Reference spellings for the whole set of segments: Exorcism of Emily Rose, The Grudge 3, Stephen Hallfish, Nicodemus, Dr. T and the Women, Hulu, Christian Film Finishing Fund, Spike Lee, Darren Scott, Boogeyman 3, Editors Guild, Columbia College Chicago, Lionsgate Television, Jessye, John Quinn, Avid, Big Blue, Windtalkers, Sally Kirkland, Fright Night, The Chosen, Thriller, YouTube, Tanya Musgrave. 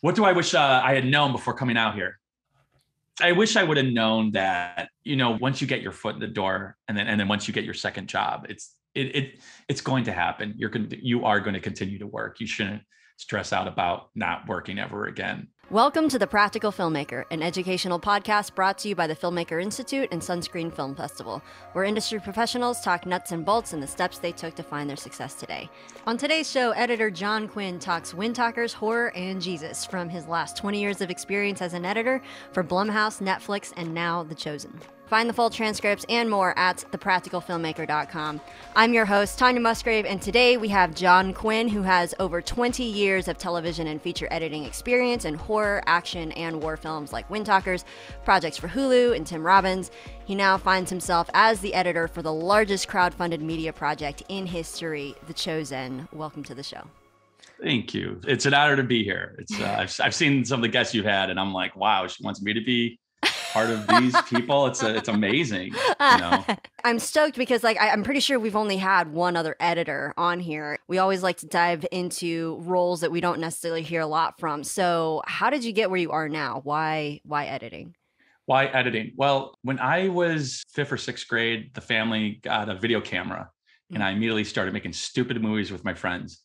What do I wish I had known before coming out here? I wish I would have known that, you know, once you get your foot in the door and then once you get your second job, it's going to happen. You are going to continue to work. You shouldn't stress out about not working ever again. Welcome to The Practical Filmmaker, an educational podcast brought to you by the Filmmaker Institute and Sunscreen Film Festival, where industry professionals talk nuts and bolts and the steps they took to find their success today. On today's show, editor John Quinn talks Windtalkers, horror, and Jesus from his last 20 years of experience as an editor for Blumhouse, Netflix, and now The Chosen. Find the full transcripts and more at ThePracticalFilmmaker.com. I'm your host, Tanya Musgrave, and today we have John Quinn, who has over 20 years of television and feature editing experience in horror, action, and war films like Windtalkers, projects for Hulu, and Tim Robbins. He now finds himself as the editor for the largest crowdfunded media project in history, The Chosen. Welcome to the show. Thank you. It's an honor to be here. I've seen some of the guests you've had, and I'm like, wow, she wants me to be part of these people. It's amazing, you know? I'm stoked because I'm pretty sure we've only had one other editor on here. We always like to dive into roles that we don't necessarily hear a lot from. So how did you get where you are now? Why editing? Why editing? Well, when I was 5th or 6th grade, the family got a video camera and I immediately started making stupid movies with my friends.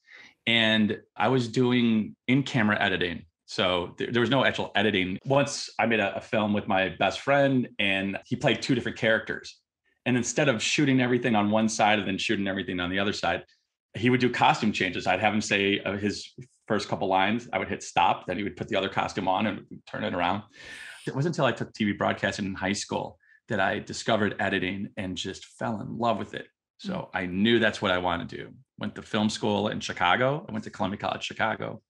And I was doing in-camera editing. So there was no actual editing. Once I made a film with my best friend and he played 2 different characters. And instead of shooting everything on one side and then shooting everything on the other side, he would do costume changes. I'd have him say his first couple lines. I would hit stop. Then he would put the other costume on and turn it around. It wasn't until I took TV broadcasting in high school that I discovered editing and just fell in love with it. So I knew that's what I wanted to do. Went to film school in Chicago. I went to Columbia College Chicago.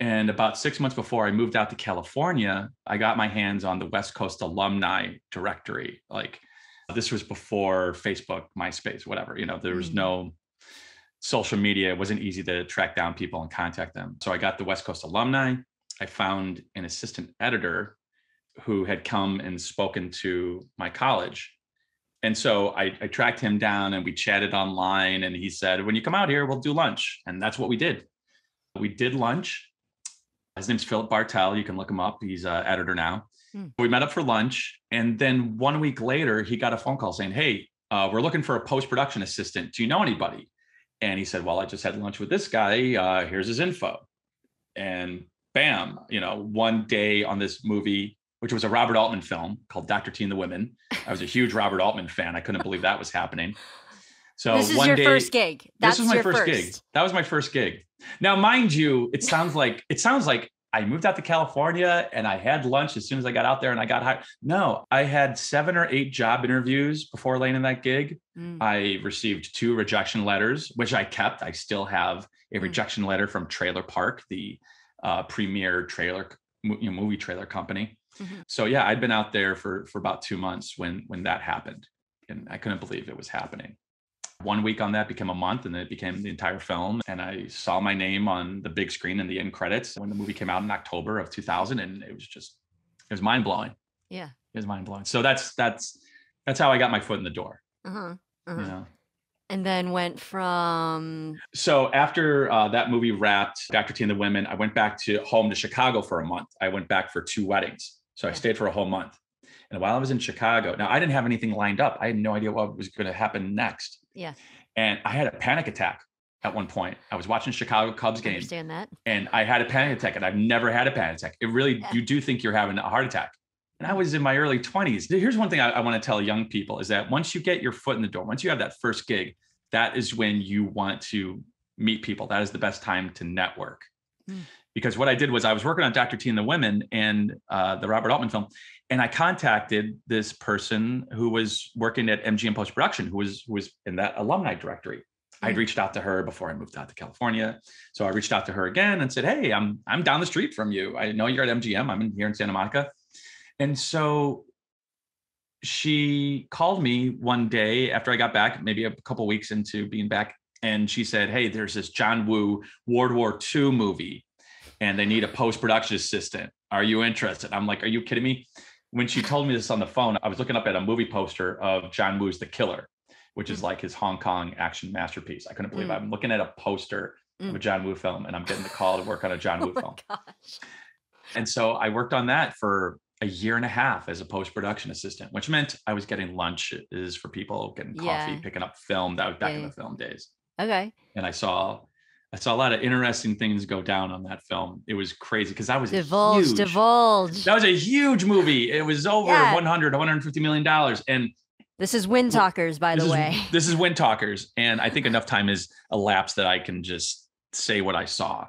And about 6 months before I moved out to California, I got my hands on the West Coast alumni directory. Like, this was before Facebook, MySpace, whatever, you know, there was no social media. It wasn't easy to track down people and contact them. So I got the West Coast alumni. I found an assistant editor who had come and spoken to my college. And so I tracked him down and we chatted online. And he said, when you come out here, we'll do lunch. And that's what we did. We did lunch. His name's Philip Bartel. You can look him up. He's an editor now. We met up for lunch. And then 1 week later, he got a phone call saying, hey, we're looking for a post-production assistant. Do you know anybody? And he said, well, I just had lunch with this guy. Here's his info. And bam, you know, one day on this movie, which was a Robert Altman film called Dr. T and the Women. I was a huge Robert Altman fan. I couldn't believe that was happening. So this is one your day, first gig. That's this was my your first gig. That was my first gig. Now, mind you, it sounds like I moved out to California and I had lunch as soon as I got out there and I got hired. No, I had 7 or 8 job interviews before landing that gig. I received 2 rejection letters, which I kept. I still have a rejection letter from Trailer Park, the premier movie trailer company. So yeah, I'd been out there for about 2 months when that happened, and I couldn't believe it was happening. 1 week on that became a month, and then it became the entire film. And I saw my name on the big screen in the end credits when the movie came out in October of 2000, and it was mind blowing. Yeah, it was mind blowing. So that's how I got my foot in the door. You know? And then went from. So after that movie wrapped, Dr. T and the Women, I went back home to Chicago for a month. I went back for 2 weddings, so I stayed for a whole month. And while I was in Chicago, now I didn't have anything lined up. I had no idea what was going to happen next. Yeah. And I had a panic attack at one point. I was watching Chicago Cubs game. I understand that. And I had a panic attack, and I've never had a panic attack. It really, you do think you're having a heart attack. And I was in my early 20s. Here's one thing I want to tell young people is that once you get your foot in the door, once you have that first gig, that is when you want to meet people. That is the best time to network. Because what I did was I was working on Dr. T and the Women and the Robert Altman film. And I contacted this person who was working at MGM post-production, who was in that alumni directory. I'd reached out to her before I moved out to California. So I reached out to her again and said, hey, I'm down the street from you. I know you're at MGM. I'm in here in Santa Monica. And so she called me one day after I got back, maybe a couple of weeks into being back. And she said, hey, there's this John Woo World War II movie, and they need a post-production assistant. Are you interested? I'm like, are you kidding me? When she told me this on the phone, I was looking up at a movie poster of John Woo's The Killer, which is like his Hong Kong action masterpiece. I couldn't believe I'm looking at a poster of a John Woo film, and I'm getting the call to work on a John Woo film. Gosh. And so I worked on that for a year and a half as a post-production assistant, which meant I was getting lunches for people, getting coffee, picking up film. That was back in the film days. Okay. And I saw a lot of interesting things go down on that film. It was crazy because that was a huge movie. It was over $150 million. And this is Windtalkers, by the way. This is Windtalkers. And I think enough time has elapsed that I can just say what I saw.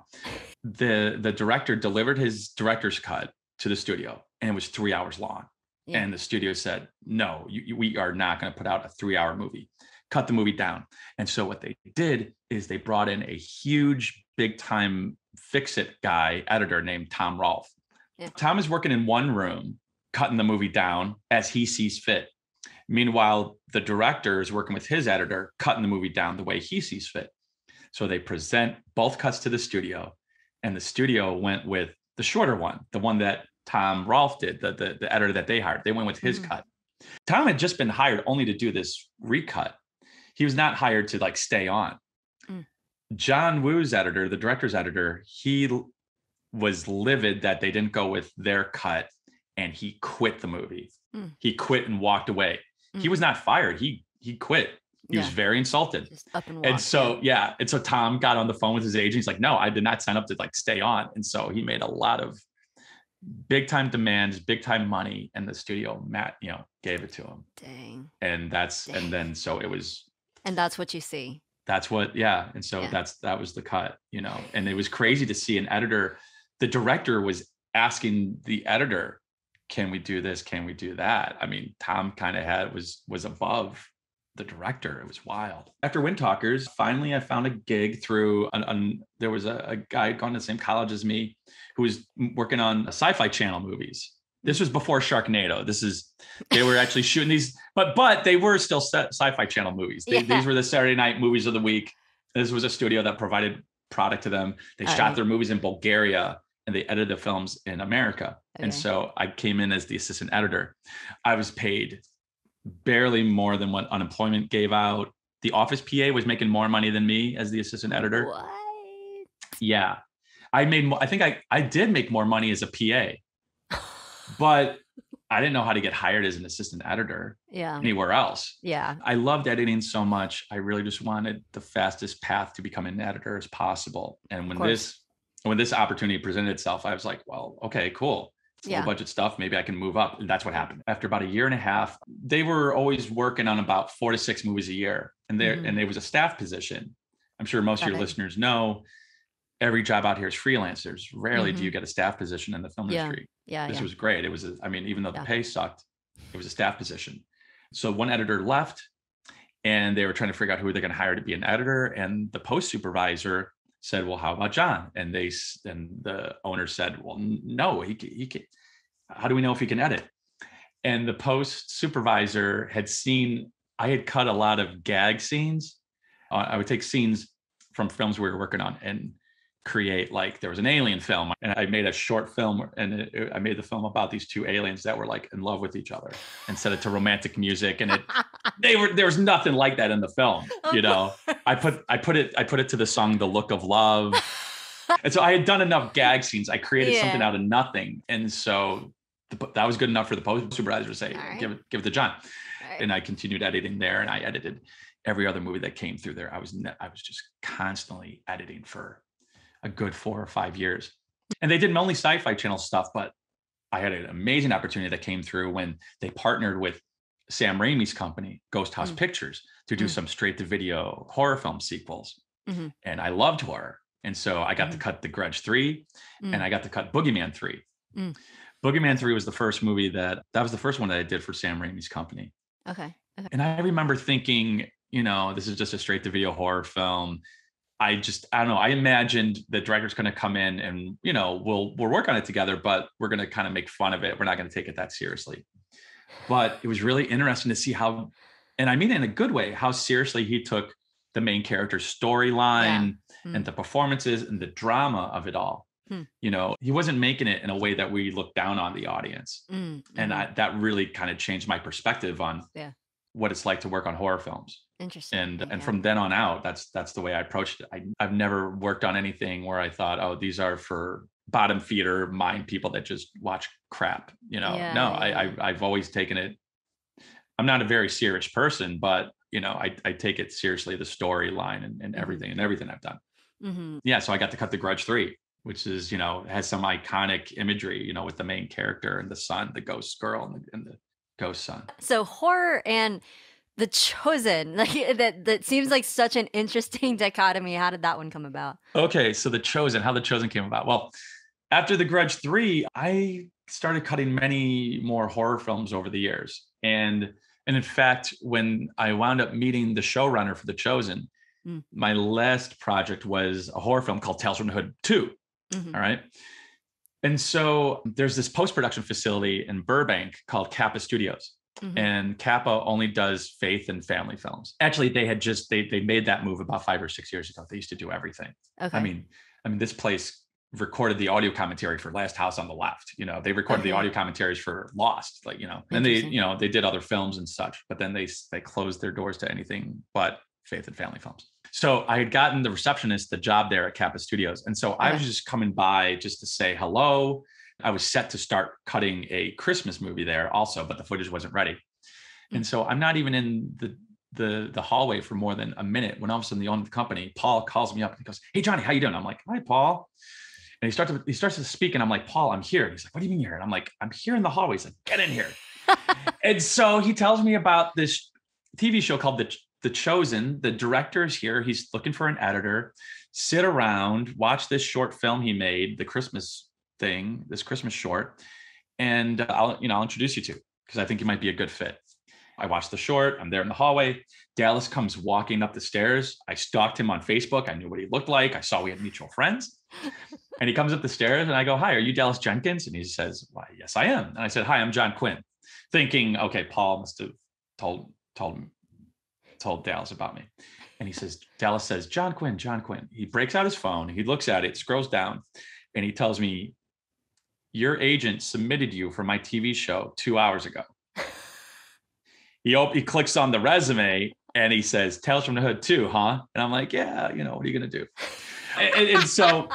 The director delivered his director's cut to the studio, and it was 3 hours long. Yeah. And the studio said, no, we are not going to put out a 3-hour movie. Cut the movie down. And so what they did is they brought in a huge, big time fix-it guy editor named Tom Rolf. Yeah. Tom is working in one room, cutting the movie down as he sees fit. Meanwhile, the director is working with his editor, cutting the movie down the way he sees fit. So they present both cuts to the studio, and the studio went with the shorter one, the one that Tom Rolf did, the editor that they hired. They went with his cut. Tom had just been hired only to do this recut. He was not hired to like stay on. Mm. John Woo's editor, the director's editor, he was livid that they didn't go with their cut, and he quit the movie. Mm. He quit and walked away. Mm. He was not fired. He quit. He was very insulted. Just up and walked. And so, and so Tom got on the phone with his agent. He's like, no, I did not sign up to like stay on. And so he made a lot of big time demands, big time money. And the studio, gave it to him. Dang. And then it was. And that's what you see. That's what, yeah. And so that was the cut, and it was crazy to see an editor. The director was asking the editor, can we do this? Can we do that? I mean, Tom kind of was above the director. It was wild. After Windtalkers, finally, I found a gig through there was a guy going to the same college as me who was working on SciFi Channel movies. This was before Sharknado. They were actually shooting these, but they were still Sci-Fi Channel movies. These were the Saturday night movies of the week. This was a studio that provided product to them. They shot their movies in Bulgaria, and they edited the films in America. Okay. And so I came in as the assistant editor. I was paid barely more than what unemployment gave out. The office PA was making more money than me as the assistant editor. What? Yeah. I did make more money as a PA. But I didn't know how to get hired as an assistant editor anywhere else. Yeah. I loved editing so much. I really just wanted the fastest path to become an editor as possible. And when this opportunity presented itself, I was like, well, okay, cool. It's low budget stuff. Maybe I can move up. And that's what happened. After about a year and a half, they were always working on about 4 to 6 movies a year. And there was a staff position. I'm sure most of your listeners know every job out here is freelancers. Rarely do you get a staff position in the film industry. Yeah, this was great. It was, even though the pay sucked, it was a staff position. So one editor left, and they were trying to figure out who they're going to hire to be an editor. And the post supervisor said, "Well, how about John?" And the owner said, "Well, no, he can. How do we know if he can edit?" And the post supervisor had seen I had cut a lot of gag scenes. I would take scenes from films we were working on and create, like, there was an alien film, and I made a short film, and I made the film about these two aliens that were like in love with each other, and set it to romantic music, and there was nothing like that in the film. I put it to the song "The Look of Love," and so I had done enough gag scenes. I created something out of nothing, and so that was good enough for the post supervisor to say, give it to John. Right. And I continued editing there, and I edited every other movie that came through there. I was just constantly editing for a good 4 or 5 years. And they did only Sci-Fi Channel stuff, but I had an amazing opportunity that came through when they partnered with Sam Raimi's company, Ghost House Pictures, to do some straight to video horror film sequels. Mm-hmm. And I loved horror. And so I got to cut The Grudge 3 and I got to cut Boogeyman 3. Mm. Boogeyman 3 was the first movie that was the first one that I did for Sam Raimi's company. Okay. And I remember thinking, this is just a straight to video horror film. I don't know. I imagined the director's going to come in and, we'll work on it together, but we're going to kind of make fun of it. We're not going to take it that seriously. But it was really interesting to see how, and I mean in a good way, how seriously he took the main character's storyline and the performances and the drama of it all. Mm. He wasn't making it in a way that we looked down on the audience. Mm. And that really kind of changed my perspective on what it's like to work on horror films. Interesting. And from then on out, that's the way I approached it. I've never worked on anything where I thought, oh, these are for bottom feeder mind people that just watch crap. You know, I've always taken it. I'm not a very serious person, but you know, I take it seriously, the storyline and everything I've done. Mm-hmm. Yeah. So I got to cut The Grudge 3, which is, you know, has some iconic imagery, you know, with the main character and the son, the ghost girl and the ghost son. So horror and The Chosen, like that seems like such an interesting dichotomy. How did that one come about? Okay. So how The Chosen came about. Well, after The Grudge 3, I started cutting many more horror films over the years. And in fact, when I wound up meeting the showrunner for The Chosen, my last project was a horror film called Tales from the Hood 2. Mm-hmm. All right. And so there's this post-production facility in Burbank called Kappa Studios. Mm-hmm. And Kappa only does faith and family films. Actually, they had just, they made that move about 5 or 6 years ago. They used to do everything. Okay. I mean, this place recorded the audio commentary for Last House on the Left. You know, they recorded the audio commentaries for Lost, like, you know, and they did other films and such, but then they closed their doors to anything but faith and family films. So I had gotten the receptionist, the job there at Kappa Studios. And so I was just coming by just to say hello. I was set to start cutting a Christmas movie there also, but the footage wasn't ready. And so I'm not even in the hallway for more than a minute when all of a sudden the owner of the company, Paul, calls me up and he goes, "Hey, Johnny, how you doing?" I'm like, "Hi, Paul." And he starts to speak and I'm like, "Paul, I'm here." And he's like, "What do you mean you're here?" And I'm like, "I'm here in the hallway." He's like, "Get in here." And so he tells me about this TV show called The Chosen. The director is here. He's looking for an editor. Sit around, watch this short film he made, the Christmas thing, this Christmas short, and I'll introduce you to, because I think you might be a good fit. I watched the short. I'm there in the hallway. Dallas comes walking up the stairs. I stalked him on Facebook. I knew what he looked like. I saw we had mutual friends. And he comes up the stairs and I go, "Hi, are you Dallas Jenkins?" And he says, "Why, yes, I am." And I said, "Hi, I'm John Quinn," thinking, okay, Paul must have told Dallas about me. And Dallas says, "John Quinn, John Quinn." He breaks out his phone. He looks at it, scrolls down, and he tells me, "Your agent submitted you for my TV show 2 hours ago." He clicks on the resume and he says, "Tales from the Hood 2, huh?" And I'm like, "Yeah, you know, what are you going to do?" and so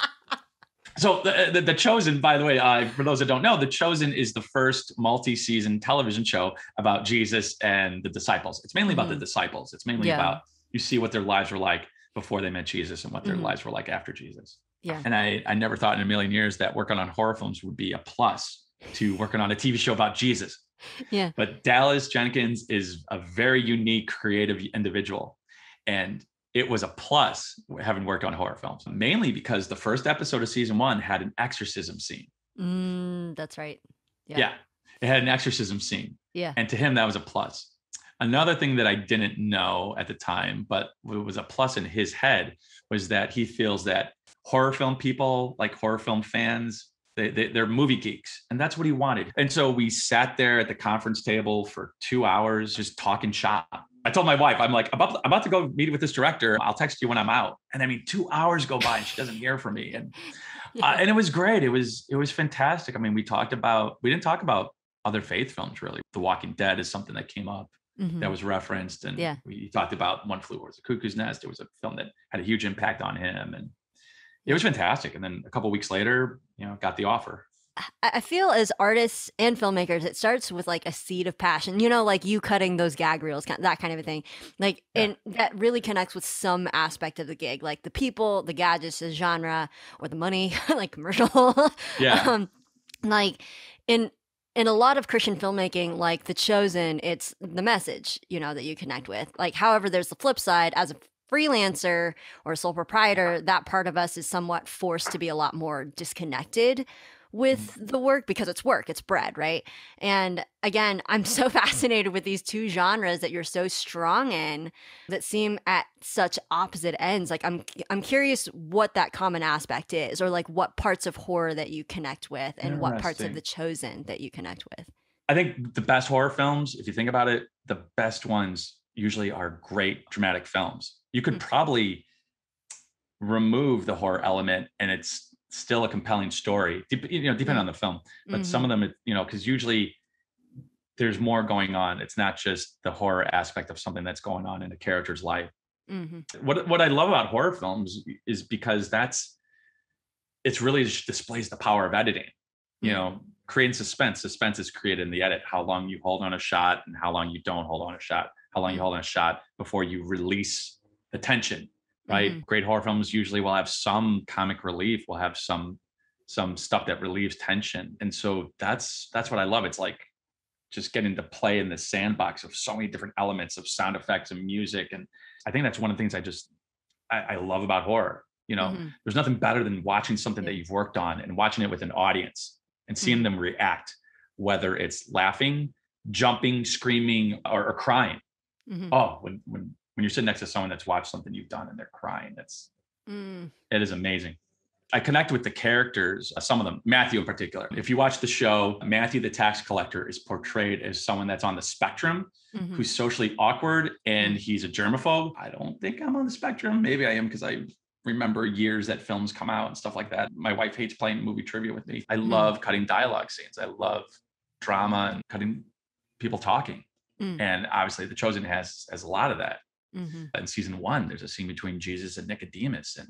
the Chosen, by the way, for those that don't know, The Chosen is the first multi-season television show about Jesus and the disciples. It's mainly about the disciples. It's mainly about, you see what their lives were like before they met Jesus and what their lives were like after Jesus. Yeah. And I never thought in a million years that working on horror films would be a plus to working on a TV show about Jesus. Yeah. But Dallas Jenkins is a very unique, creative individual. And it was a plus having worked on horror films, mainly because the first episode of season 1 had an exorcism scene. That's right. Yeah. It had an exorcism scene. Yeah. And to him, that was a plus. Another thing that I didn't know at the time, but it was a plus in his head, was that he feels that horror film people, like horror film fans, they're movie geeks. And that's what he wanted. And so we sat there at the conference table for 2 hours, just talking shop. I told my wife, I'm like, I'm about to go meet with this director. I'll text you when I'm out. And I mean, 2 hours go by and she doesn't hear from me. And and it was great. It was fantastic. I mean, we didn't talk about other faith films, really. The Walking Dead is something that came up that was referenced. And we talked about One Flew Over the Cuckoo's Nest. It was a film that had a huge impact on him. And it was fantastic. And then a couple of weeks later, you know, got the offer. I feel as artists and filmmakers, it starts with like a seed of passion, you know, like you cutting those gag reels, that kind of a thing. Like, and that really connects with some aspect of the gig, like the people, the gadgets, the genre, or the money, like commercial. Yeah. Like in a lot of Christian filmmaking, like The Chosen, it's the message, you know, that you connect with. Like, however, there's the flip side. As a freelancer or sole proprietor, that part of us is somewhat forced to be a lot more disconnected with the work, because it's work, it's bread, right? And again, I'm so fascinated with these two genres that you're so strong in that seem at such opposite ends. Like, I'm curious what that common aspect is, or like what parts of horror that you connect with and what parts of The Chosen that you connect with. I think the best horror films, if you think about it, the best ones usually are great dramatic films. You could probably remove the horror element and it's still a compelling story, you know, depending on the film. But some of them, you know, because usually there's more going on. It's not just the horror aspect of something that's going on in a character's life. Mm-hmm. What I love about horror films is because it's really just displays the power of editing, mm-hmm. you know, creating suspense. Suspense is created in the edit, how long you hold on a shot and how long you don't hold on a shot, how long you hold on a shot before you release the tension, right? Mm-hmm. Great horror films usually will have some comic relief, will have some stuff that relieves tension. And so that's what I love. It's like just getting to play in this sandbox of so many different elements of sound effects and music. And I think that's one of the things I love about horror. You know, mm-hmm. there's nothing better than watching something that you've worked on and watching it with an audience and seeing mm-hmm. them react, whether it's laughing, jumping, screaming, or crying. Mm-hmm. Oh, when you're sitting next to someone that's watched something you've done and they're crying, it is amazing. I connect with the characters, some of them, Matthew in particular. If you watch the show, Matthew the tax collector is portrayed as someone that's on the spectrum, mm-hmm. who's socially awkward, and he's a germaphobe. I don't think I'm on the spectrum. Maybe I am because I remember years that films come out and stuff like that. My wife hates playing movie trivia with me. I love cutting dialogue scenes. I love drama and cutting people talking. Mm. And obviously The Chosen has a lot of that. Mm-hmm. In season one, there's a scene between Jesus and Nicodemus, and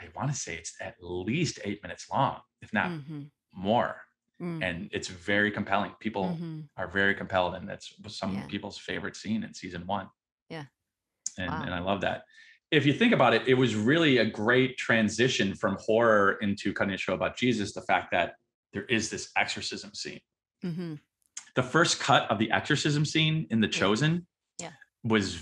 I want to say it's at least 8 minutes long, if not more. Mm. And it's very compelling. People are very compelled. And that's some of people's favorite scene in season one. Yeah. And I love that. If you think about it, it was really a great transition from horror into cutting a show about Jesus. The fact that there is this exorcism scene. Mm-hmm. The first cut of the exorcism scene in The Chosen was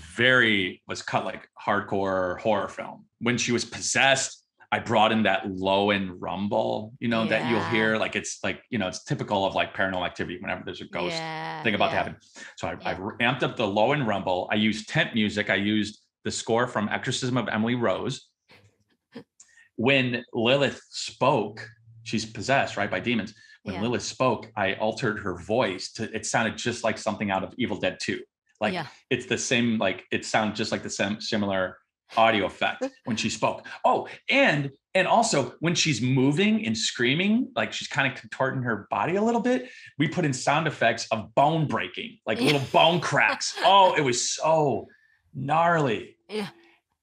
cut like hardcore horror film. When she was possessed, I brought in that low end rumble, you know, that you'll hear, like, it's like, you know, it's typical of like Paranormal Activity whenever there's a ghost thing about to happen. So I amped up the low end rumble. I used tent music. I used the score from Exorcism of Emily Rose. When Lilith spoke, she's possessed, right, by demons. When Lilith spoke, I altered her voice to, it sounded just like something out of Evil Dead 2. Like it's the same, like it sounds just like the same similar audio effect when she spoke. Oh, and also when she's moving and screaming, like she's kind of contorting her body a little bit, we put in sound effects of bone breaking, like little bone cracks. Oh, it was so gnarly. Yeah.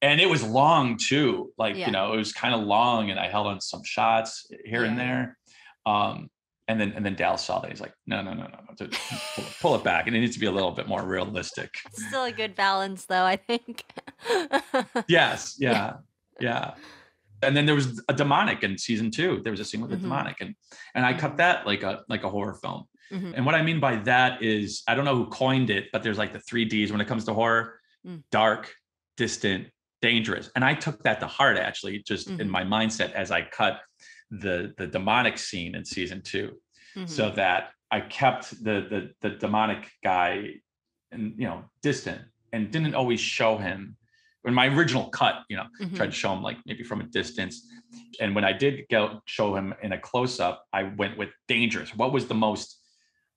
And it was long too. Like, you know, it was kind of long, and I held on some shots here and there. And then Dallas saw that. He's like, no, pull it back. And it needs to be a little bit more realistic. It's still a good balance though, I think. Yes. Yeah. And then there was a demonic in season two. There was a scene with a demonic, and I cut that like a horror film. Mm-hmm. And what I mean by that is, I don't know who coined it, but there's like the 3 Ds when it comes to horror: dark, distant, dangerous. And I took that to heart, actually, just in my mindset as I cut the demonic scene in season two, so that I kept the demonic guy, and, you know, distant, and didn't always show him. In my original cut, you know, tried to show him like maybe from a distance, and when I did show him in a close up, I went with dangerous. What was the most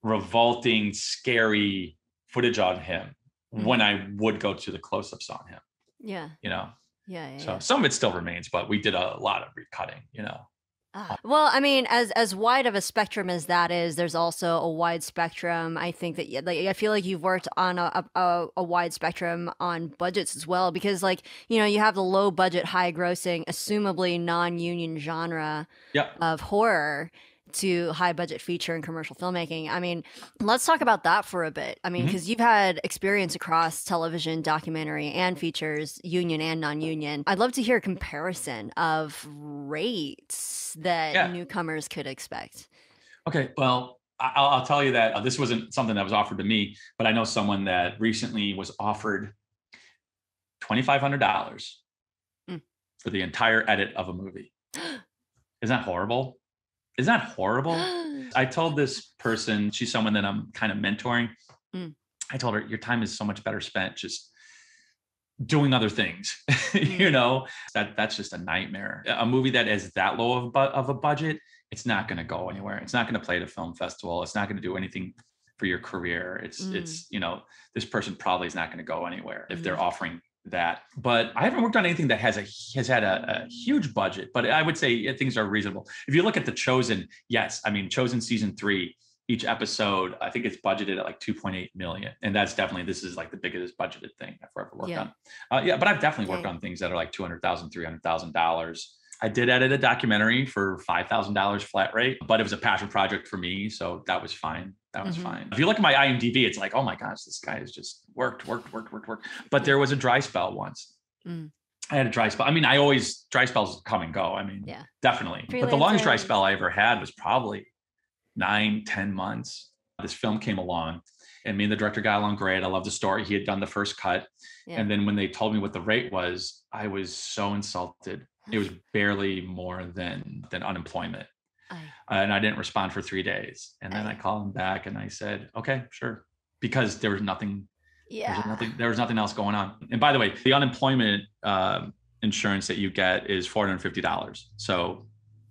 revolting, scary footage on him when I would go to the close ups on him? Yeah, you know. Yeah. So some of it still remains, but we did a lot of recutting, you know. Well, I mean, as wide of a spectrum as that is, there's also a wide spectrum. I think that, like, I feel like you've worked on a wide spectrum on budgets as well, because, like, you know, you have the low budget, high grossing, assumably non-union genre of horror to high budget feature and commercial filmmaking. I mean, let's talk about that for a bit. I mean, because you've had experience across television, documentary, and features, union and non-union. I'd love to hear a comparison of rates that newcomers could expect. Okay, well, I'll tell you that this wasn't something that was offered to me, but I know someone that recently was offered $2,500 for the entire edit of a movie. Isn't that horrible? Isn't that horrible? I told this person, she's someone that I'm kind of mentoring. I told her, your time is so much better spent just doing other things. You know, that's just a nightmare. A movie that is that low of a budget, it's not going to go anywhere. It's not going to play at a film festival. It's not going to do anything for your career. It's, you know, this person probably is not going to go anywhere if they're offering that. But I haven't worked on anything that has had a huge budget, but I would say things are reasonable. If you look at The Chosen, I mean, Chosen season 3, each episode, I think it's budgeted at like 2.8 million. And that's definitely, this is like the biggest budgeted thing I've ever worked on. But I've definitely worked on things that are like $200,000, $300,000. I did edit a documentary for $5,000 flat rate, but it was a passion project for me. So that was fine. That was fine. If you look at my IMDb, it's like, oh my gosh, this guy has just worked. But there was a dry spell once. I had a dry spell. I mean, I always, dry spells come and go. I mean, definitely. Freelancer. But the longest dry spell I ever had was probably 9-10 months. This film came along and me and the director got along great. I love the story. He had done the first cut. And then when they told me what the rate was, I was so insulted. It was barely more than unemployment. And I didn't respond for 3 days. And then I called him back and I said, okay, sure. Because there was nothing, there was nothing else going on. And by the way, the unemployment insurance that you get is $450. So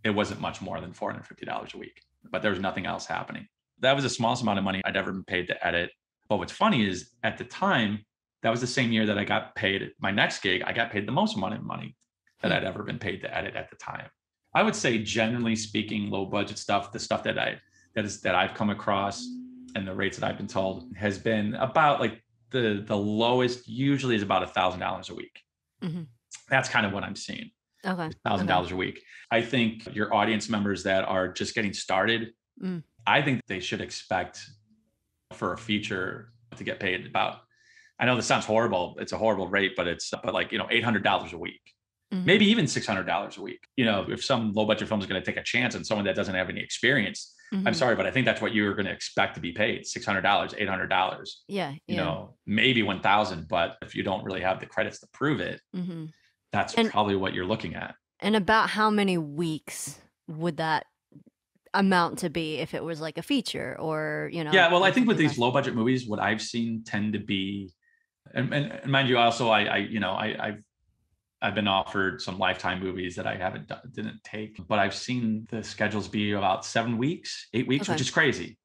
it wasn't much more than $450 a week, but there was nothing else happening. That was the smallest amount of money I'd ever been paid to edit. But what's funny is at the time, that was the same year that I got paid my next gig, I got paid the most amount of money that I'd ever been paid to edit at the time. I would say, generally speaking, low budget stuff, the stuff that I've come across and the rates that I've been told has been about like the lowest usually is about $1,000 a week. That's kind of what I'm seeing. Okay. $1,000 a week. I think your audience members that are just getting started, I think they should expect for a feature to get paid about, I know this sounds horrible. It's a horrible rate, but it's like, you know, $800 a week. Maybe even $600 a week. You know, if some low budget film is going to take a chance on someone that doesn't have any experience, I'm sorry, but I think that's what you're going to expect to be paid. $600, $800. Yeah. You know, maybe $1,000, but if you don't really have the credits to prove it, that's probably what you're looking at. And about how many weeks would that amount to be if it was like a feature or, you know? Yeah. Well, I think with these low budget movies, what I've seen tend to be, and mind you, also, I've been offered some Lifetime movies that I didn't take, but I've seen the schedules be about 7 weeks, 8 weeks, which is crazy.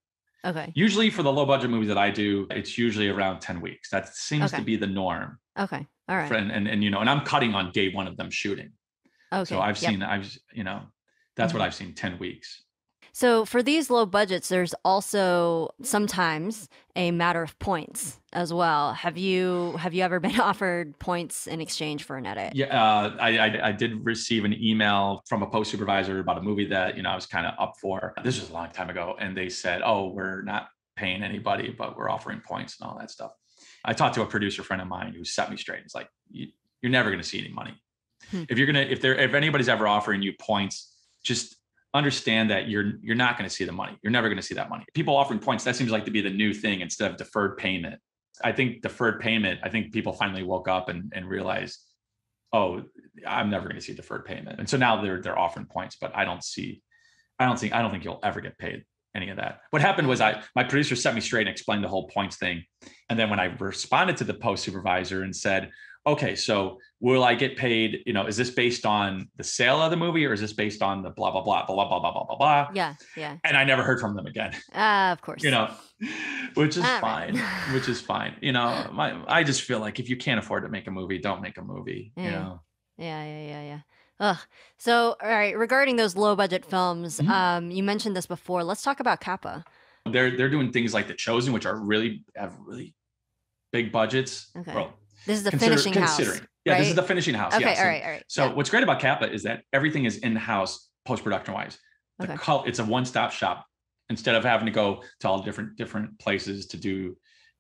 Usually for the low budget movies that I do, it's usually around 10 weeks. That seems to be the norm. All right. And you know, and I'm cutting on day one of them shooting. So I've seen, you know, that's what I've seen, 10 weeks. So for these low budgets, there's also sometimes a matter of points as well. Have you ever been offered points in exchange for an edit? Yeah, I did receive an email from a post supervisor about a movie that, you know, I was kind of up for. This was a long time ago. And they said, oh, we're not paying anybody, but we're offering points and all that stuff. I talked to a producer friend of mine who set me straight. He's like, you're never going to see any money. If anybody's ever offering you points, just understand that you're not going to see the money. You're never going to see that money. People offering points, that seems like to be the new thing instead of deferred payment. I think deferred payment, I think people finally woke up and realized, oh, I'm never going to see deferred payment. And so now they're offering points, but I don't think you'll ever get paid any of that. What happened was my producer set me straight and explained the whole points thing. And then when I responded to the post supervisor and said, okay, so will I get paid, you know, is this based on the sale of the movie or is this based on the blah, blah, blah, blah, blah, blah, blah, blah, blah? Yeah, yeah. And I never heard from them again. Of course. You know, which is fine, right. Which is fine. You know, I just feel like if you can't afford to make a movie, don't make a movie, you know? Yeah. Ugh. So, all right, regarding those low budget films, you mentioned this before. Let's talk about Kappa. They're doing things like The Chosen, which are really big budgets. Okay. Bro, this is the finishing house. Yeah, right? This is the finishing house. Okay, yes. All right. So what's great about Kappa is that everything is in-house post-production wise. It's a one-stop shop. Instead of having to go to all different places to do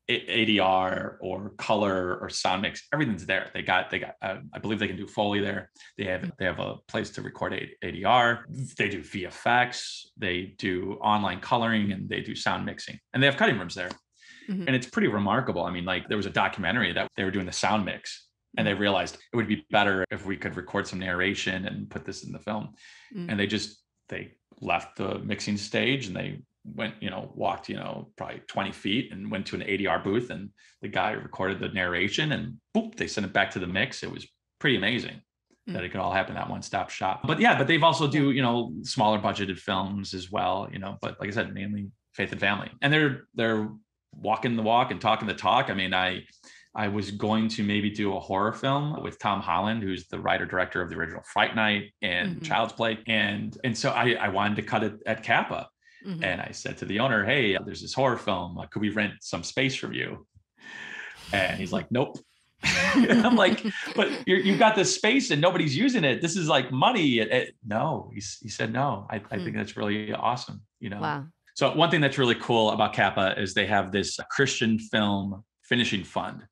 ADR or color or sound mix, everything's there. They got I believe they can do Foley there. They have a place to record ADR. They do VFX. They do online coloring and they do sound mixing. And they have cutting rooms there. And it's pretty remarkable. I mean, like there was a documentary that they were doing the sound mix and they realized it would be better if we could record some narration and put this in the film. And they left the mixing stage and they went, you know, walked, you know, probably 20 feet and went to an ADR booth and the guy recorded the narration and boop, they sent it back to the mix. It was pretty amazing that it could all happen that one-stop shop. But they've also do, you know, smaller budgeted films as well, you know, but like I said, mainly faith and family. And they're walking the walk and talking the talk. I mean, I was going to maybe do a horror film with Tom Holland, who's the writer director of the original Fright Night and Child's Play. And so I wanted to cut it at Kappa. Mm-hmm. And I said to the owner, hey, there's this horror film. Could we rent some space from you? And he's like, nope. I'm like, but you've got this space and nobody's using it. This is like money. No, he said, no, I think that's really awesome. You know? Wow. So one thing that's really cool about Kappa is they have this Christian film finishing fund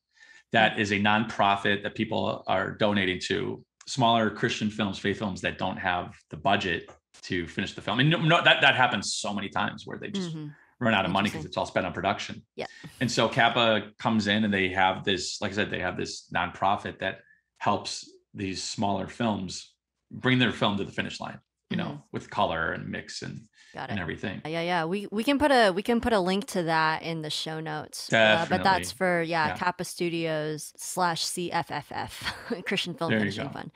that is a nonprofit that people are donating to smaller Christian films, faith films that don't have the budget to finish the film. And that happens so many times where they just run out of money because it's all spent on production. Yeah. And so Kappa comes in and they have this, like I said, they have this nonprofit that helps these smaller films bring their film to the finish line, you know, with color and mix and everything. Yeah. We can put a link to that in the show notes, but that's for, Kappa Studios /CFFF Christian Film Finishing Fund.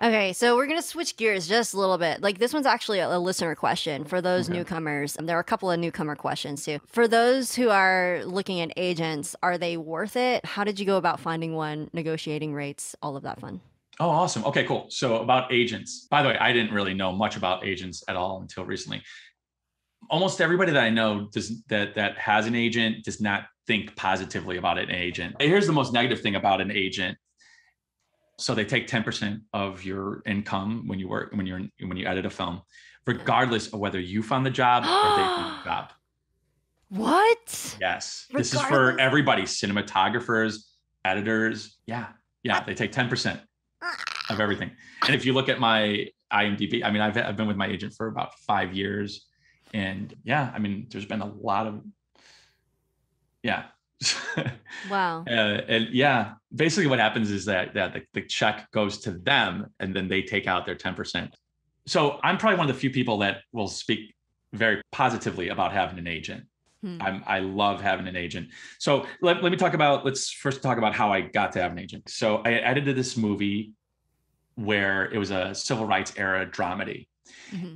Okay, so we're going to switch gears just a little bit. Like, this one's actually a listener question for those newcomers. And there are a couple of newcomer questions too. For those who are looking at agents, are they worth it? How did you go about finding one, negotiating rates, all of that fun? Oh, awesome. Okay, cool. So about agents, by the way, I didn't really know much about agents at all until recently. Almost everybody that I know that has an agent does not think positively about an agent. Here's the most negative thing about an agent. So they take 10% of your income when you edit a film, regardless of whether you found the job or they found the job. What? Yes. Regardless? This is for everybody. Cinematographers, editors. Yeah. They take 10% of everything. And if you look at my IMDb, I mean, I've been with my agent for about 5 years, and there's been a lot of, wow. Basically what happens is that the check goes to them and then they take out their 10%. So I'm probably one of the few people that will speak very positively about having an agent. I love having an agent. So let's first talk about how I got to have an agent. So I edited this movie where it was a civil rights era dramedy.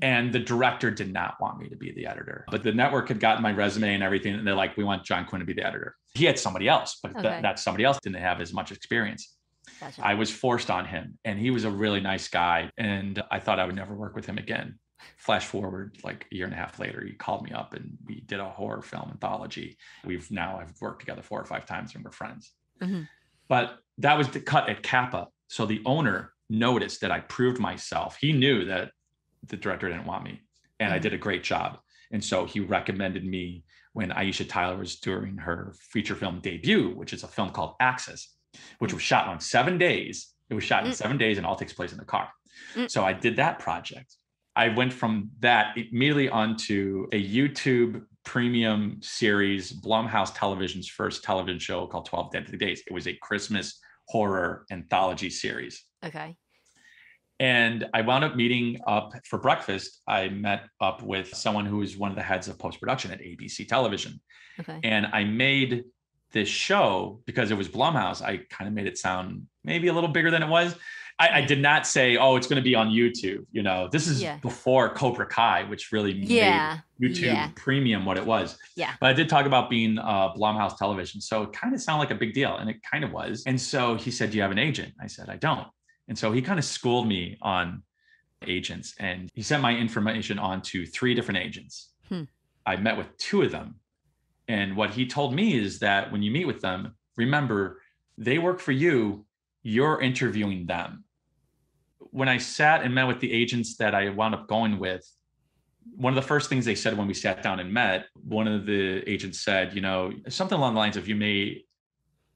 And the director did not want me to be the editor, but the network had gotten my resume and everything. And they're like, we want John Quinn to be the editor. He had somebody else, but that somebody else didn't have as much experience. Gotcha. I was forced on him, and he was a really nice guy. And I thought I would never work with him again. Flash forward like a year and a half later, he called me up and we did a horror film anthology. I've worked together 4 or 5 times and we're friends, but that was the cut at Kappa. So the owner noticed that I proved myself. He knew that the director didn't want me, and I did a great job. And so he recommended me when Aisha Tyler was doing her feature film debut, which is a film called Axis, which was shot on 7 days. It was shot in 7 days and all takes place in the car. So I did that project. I went from that immediately onto a YouTube premium series, Blumhouse Television's first television show called 12 Deadly Days. It was a Christmas horror anthology series. Okay. And I wound up meeting up for breakfast. I met up with someone who is one of the heads of post-production at ABC Television. Okay. And I made this show because it was Blumhouse. I kind of made it sound maybe a little bigger than it was. I did not say, oh, it's going to be on YouTube. You know, this is before Cobra Kai, which really made YouTube premium what it was. Yeah. But I did talk about being Blumhouse Television. So it kind of sounded like a big deal, and it kind of was. And so he said, do you have an agent? I said, I don't. And so he kind of schooled me on agents, and he sent my information on to 3 different agents. I met with 2 of them. And what he told me is that when you meet with them, remember, they work for you. You're interviewing them. When I sat and met with the agents that I wound up going with, one of the first things they said when we sat down and met, one of the agents said, you know, something along the lines of, you may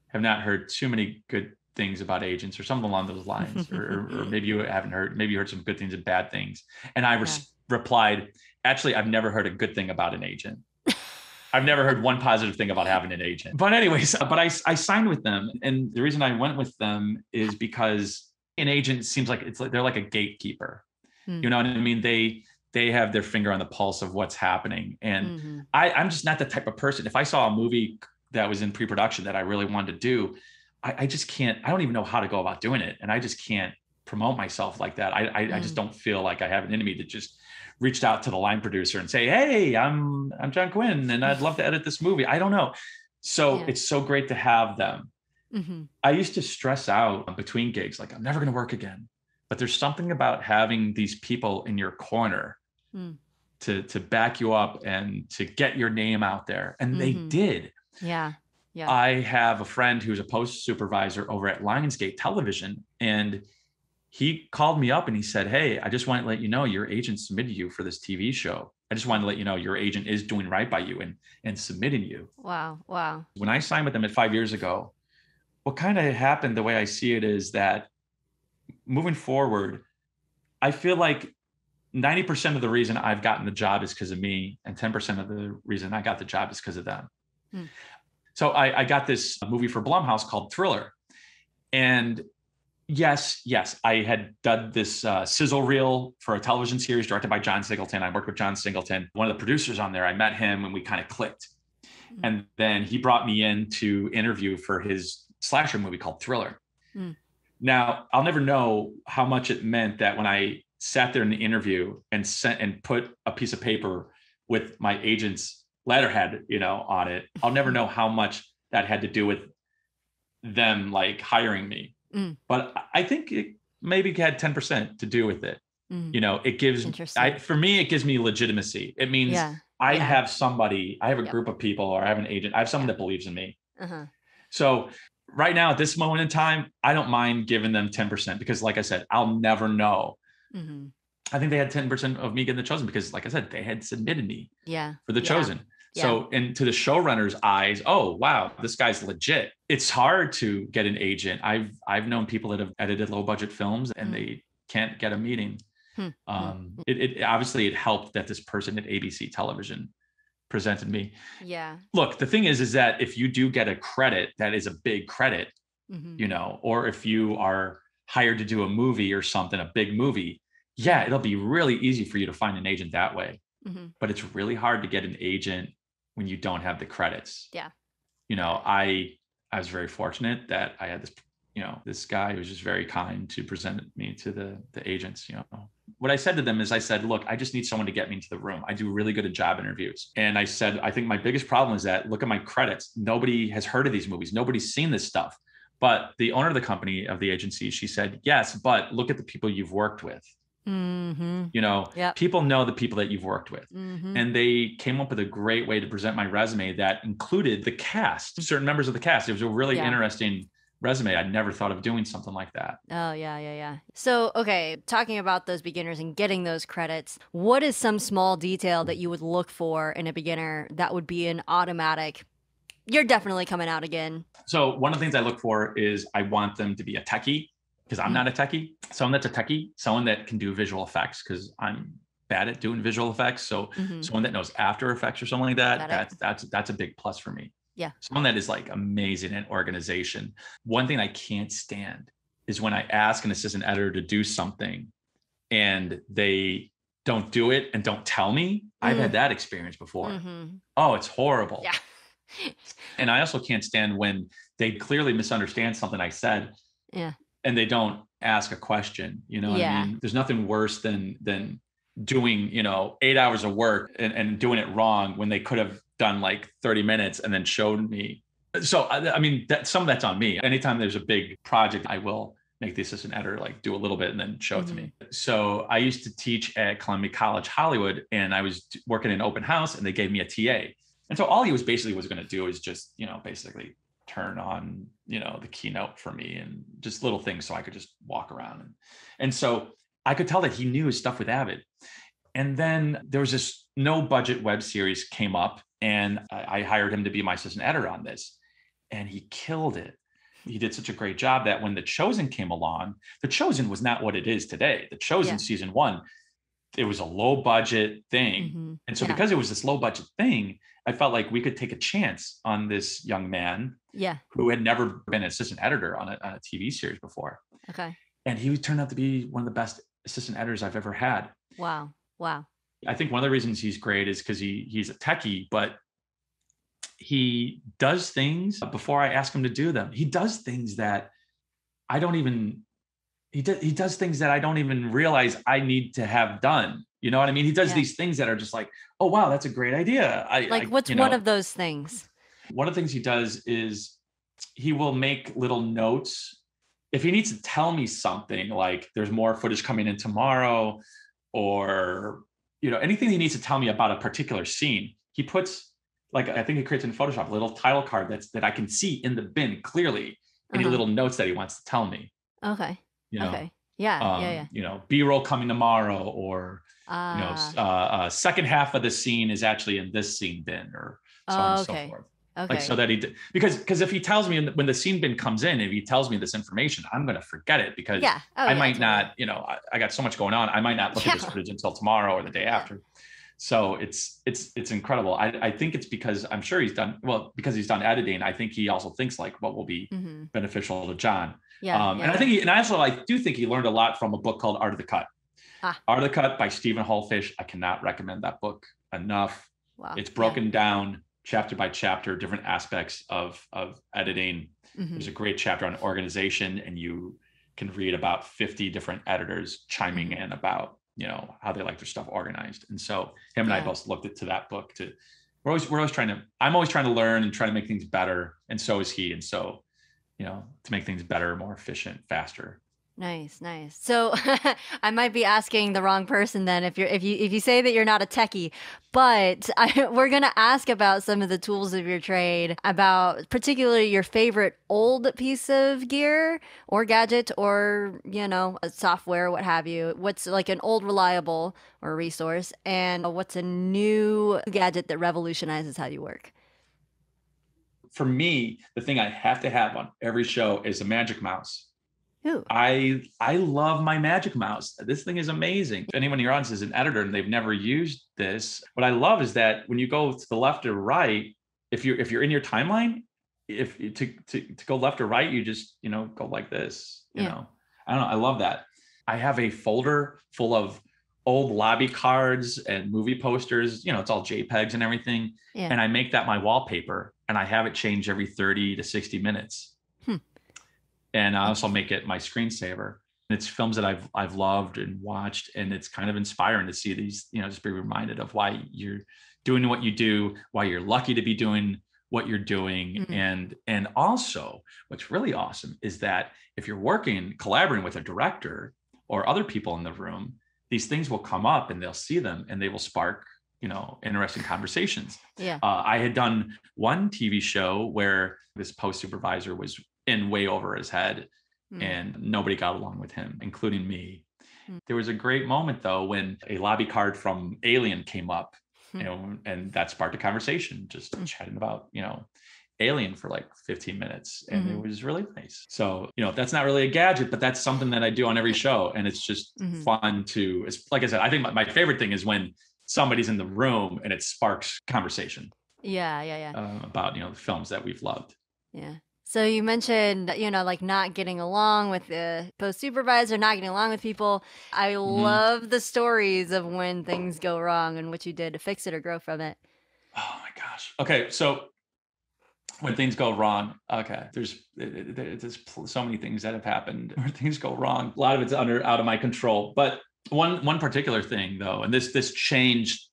have not heard too many good things about agents or something along those lines, or maybe you haven't heard, maybe you heard some good things and bad things. And I replied, actually, I've never heard a good thing about an agent. I've never heard one positive thing about having an agent. But anyways, I signed with them. And the reason I went with them is because an agent seems like they're like a gatekeeper. You know what I mean? They have their finger on the pulse of what's happening. And I'm just not the type of person. If I saw a movie that was in pre-production that I really wanted to do, I just can't, I don't even know how to go about doing it. And I just can't promote myself like that. I just don't feel like I have an enemy that just reached out to the line producer and say, hey, I'm John Quinn and I'd love to edit this movie. I don't know. So it's so great to have them. I used to stress out between gigs, like I'm never going to work again, but there's something about having these people in your corner to back you up and to get your name out there. And mm-hmm. they did. Yeah. Yeah. I have a friend who's a post supervisor over at Lionsgate Television, and he called me up and he said, "Hey, I just want to let you know your agent submitted you for this TV show. I just want to let you know your agent is doing right by you and submitting you." Wow. Wow. When I signed with them at 5 years ago, what kind of happened, the way I see it, is that moving forward, I feel like 90% of the reason I've gotten the job is because of me, and 10% of the reason I got the job is because of them. Hmm. So I got this movie for Blumhouse called Thriller. And yes, I had done this sizzle reel for a television series directed by John Singleton. I worked with John Singleton, one of the producers on there. I met him and we kind of clicked. Mm. And then he brought me in to interview for his slasher movie called Thriller. Mm. Now, I'll never know how much it meant that when I sat there in the interview and sent and put a piece of paper with my agent's letterhead, on it, I'll never know how much that had to do with them hiring me. Mm. But I think it maybe had 10% to do with it. Mm. It gives, for me, it gives me legitimacy. It means have somebody, I have a group of people, or I have an agent, I have someone that believes in me. Uh-huh. So right now at this moment in time, I don't mind giving them 10%, because like I said, I'll never know. Mm-hmm. I think they had 10% of me getting The Chosen because, like I said, they had submitted me for The Chosen. Yeah. So, and to the showrunner's eyes, oh, wow, this guy's legit. It's hard to get an agent. I've known people that have edited low budget films and they can't get a meeting. Hmm. It obviously it helped that this person at ABC Television presented me. Yeah. Look, the thing is that if you do get a credit, that is a big credit, or if you are hired to do a movie or something, a big movie, it'll be really easy for you to find an agent that way. Mm-hmm. But it's really hard to get an agent when you don't have the credits. Yeah. I was very fortunate that I had this, this guy who was just very kind to present me to the agents. What I said to them is I said, look, I just need someone to get me into the room. I do really good at job interviews. And I said, I think my biggest problem is that look at my credits. Nobody has heard of these movies. Nobody's seen this stuff. But the owner of the company, of the agency, she said, yes, but look at the people you've worked with. Mm-hmm. People know the people that you've worked with. Mm-hmm. And they came up with a great way to present my resume that included the cast, certain members of the cast. It was a really interesting resume. I'd never thought of doing something like that. Oh, yeah. So, okay, talking about those beginners and getting those credits, what is some small detail that you would look for in a beginner that would be an automatic, you're definitely coming out again? So one of the things I look for is I want them to be a techie, because I'm not a techie. Someone that's a techie, someone that can do visual effects, because I'm bad at doing visual effects. So someone that knows After Effects or something like that, that's a big plus for me. Yeah. Someone that is amazing at organization. One thing I can't stand is when I ask an assistant editor to do something and they don't do it and don't tell me. I've had that experience before. Mm-hmm. Oh, it's horrible. Yeah. And I also can't stand when they clearly misunderstand something I said. Yeah. And they don't ask a question. What I mean? There's nothing worse than doing, 8 hours of work and doing it wrong when they could have done 30 minutes and then showed me. So, I mean, some of that's on me. Anytime there's a big project, I will make the assistant editor do a little bit and then show it to me. So I used to teach at Columbia College, Hollywood, and I was working in open house and they gave me a TA. And so all he was going to do is just, basically turn on, the keynote for me and just little things so I could just walk around. And so I could tell that he knew his stuff with Avid. And then there was this no budget web series came up and I hired him to be my assistant editor on this, and he killed it. He did such a great job that when The Chosen came along, The Chosen was not what it is today. The Chosen season one, it was a low budget thing. Mm-hmm. And so because it was this low budget thing, I felt like we could take a chance on this young man who had never been an assistant editor on a TV series before. Okay. And he turned out to be one of the best assistant editors I've ever had. Wow. I think one of the reasons he's great is because he's a techie, but he does things before I ask him to do them. He does things that I don't even, he does things that I don't even realize I need to have done. You know what I mean? He does these things that are just oh, wow, that's a great idea. What's one of those things? One of the things he does is he will make little notes. If he needs to tell me something, there's more footage coming in tomorrow, or you know, anything he needs to tell me about a particular scene, he puts, like, I think he creates in Photoshop a little title card that I can see in the bin clearly, any little notes that he wants to tell me. Okay. You know? Okay. Yeah, yeah. You know, B-roll coming tomorrow, or you know, second half of the scene is actually in this scene bin, or so on and so forth. Okay. Like, so that he did, because if he tells me when the scene bin comes in, if he tells me this information, I'm going to forget it, because I might not, you know, I got so much going on. I might not look at this footage until tomorrow or the day after. So it's incredible. I think it's because I'm sure he's done, well, because he's done editing. I think he also thinks like what will be beneficial to John. And I think, I do think he learned a lot from a book called Art of the Cut. Art of the Cut by Stephen Hallfish. I cannot recommend that book enough. Wow. It's broken down chapter by chapter, different aspects of editing. There's a great chapter on organization, and you can read about 50 different editors chiming in about, you know, how they like their stuff organized. And so him and I both looked to that book to, we're always trying to, I'm always trying to learn and try to make things better. And so is he. And so, you know, to make things better, more efficient, faster. Nice, nice. So I might be asking the wrong person then, if you say that you're not a techie, but we're going to ask about some of the tools of your trade, about particularly your favorite old piece of gear or gadget or, you know, software, what have you. What's like an old reliable or resource, and what's a new gadget that revolutionizes how you work? For me, the thing I have to have on every show is a magic mouse. Ooh. I love my magic mouse. This thing is amazing. If anyone in your audience is an editor and they've never used this, what I love is that when you go to the left or right, if you're in your timeline, if to go left or right, you just, you know, go like this, you know, I don't know. I love that. I have a folder full of old lobby cards and movie posters, you know, it's all JPEGs and everything. Yeah. And I make that my wallpaper, and I have it change every 30 to 60 minutes. And I also make it my screensaver. And it's films that I've loved and watched, and it's kind of inspiring to see these, you know, just be reminded of why you're doing what you do, why you're lucky to be doing what you're doing. And also what's really awesome is that if you're working, collaborating with a director or other people in the room, these things will come up and they'll see them and they will spark, you know, interesting conversations. Yeah. I had done one TV show where this post supervisor was in way over his head, and nobody got along with him, including me. There was a great moment though, when a lobby card from Alien came up, you know, and that sparked a conversation, just chatting about, you know, Alien for like 15 minutes. And it was really nice. So, you know, that's not really a gadget, but that's something that I do on every show. And it's just fun to, it's like I said, I think my favorite thing is when somebody's in the room and it sparks conversation. Yeah. About, you know, the films that we've loved. Yeah. So you mentioned, you know, like not getting along with the post supervisor, not getting along with people. I love the stories of when things go wrong and what you did to fix it or grow from it. Oh my gosh. Okay. So when things go wrong, okay, there's so many things that have happened where things go wrong. A lot of it's out of my control, but one particular thing though, and this changed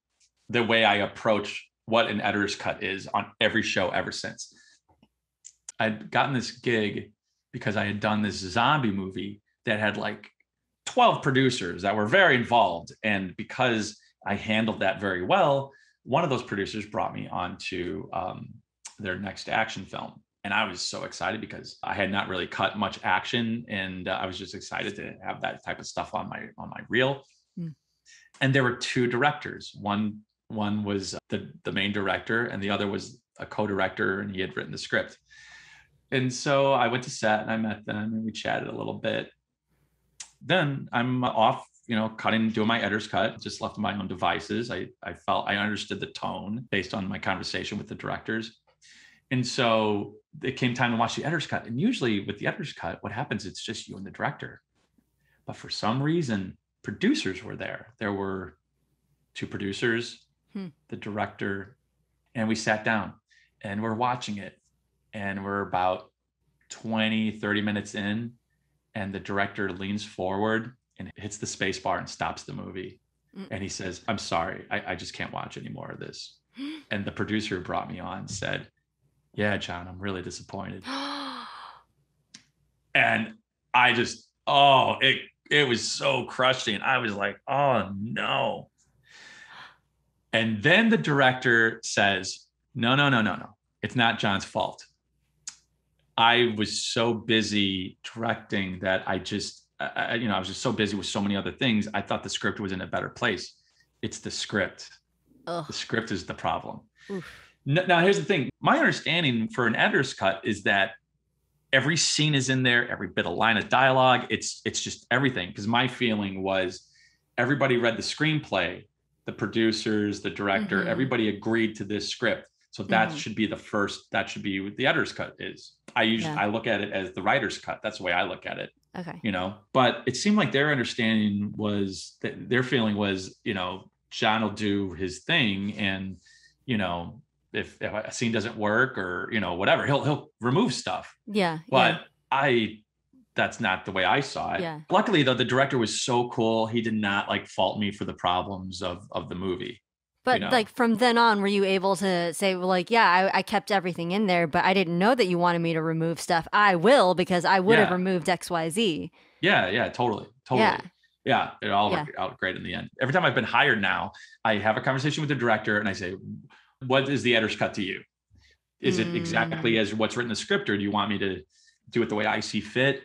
the way I approach what an editor's cut is on every show ever since. I'd gotten this gig because I had done this zombie movie that had like 12 producers that were very involved. And because I handled that very well, one of those producers brought me onto their next action film. And I was so excited because I had not really cut much action. And I was just excited to have that type of stuff on my reel. Mm. And there were two directors. One was the main director, and the other was a co-director, and he had written the script. And so I went to set and I met them and we chatted a little bit. Then I'm off, you know, cutting, doing my editor's cut, just left my own devices. I felt I understood the tone based on my conversation with the directors. And so it came time to watch the editor's cut. And usually with the editor's cut, what happens, it's just you and the director. But for some reason, producers were there. There were two producers, the director, and we sat down and we're watching it. And we're about 20, 30 minutes in, and the director leans forward and hits the space bar and stops the movie. And he says, "I'm sorry, I just can't watch any more of this." And the producer who brought me on said, "Yeah, John, I'm really disappointed." And I just, it was so crushing. I was like, oh no. And then the director says, no. It's not John's fault. I was so busy directing that I was just so busy with so many other things. I thought the script was in a better place. It's the script. Ugh. The script is the problem. Oof. Now, here's the thing. My understanding for an editor's cut is that every scene is in there, every bit of line of dialogue. It's just everything. Because my feeling was everybody read the screenplay, the producers, the director, mm-hmm. everybody agreed to this script. So that mm-hmm. should be the first, that should be what the editor's cut is. I look at it as the writer's cut. That's the way I look at it. Okay. But it seemed like their understanding was that their feeling was, John will do his thing. And, if a scene doesn't work or, whatever, he'll remove stuff. Yeah. But yeah. That's not the way I saw it. Yeah. Luckily though, the director was so cool. He did not fault me for the problems of the movie. But from then on, were you able to say, I kept everything in there, but I didn't know that you wanted me to remove stuff. I will, because I would have removed X, Y, Z. Yeah, totally. Yeah, it all worked out great in the end. Every time I've been hired now, I have a conversation with the director and I say, what is the editor's cut to you? Is it exactly as what's written in the script, or do you want me to do it the way I see fit?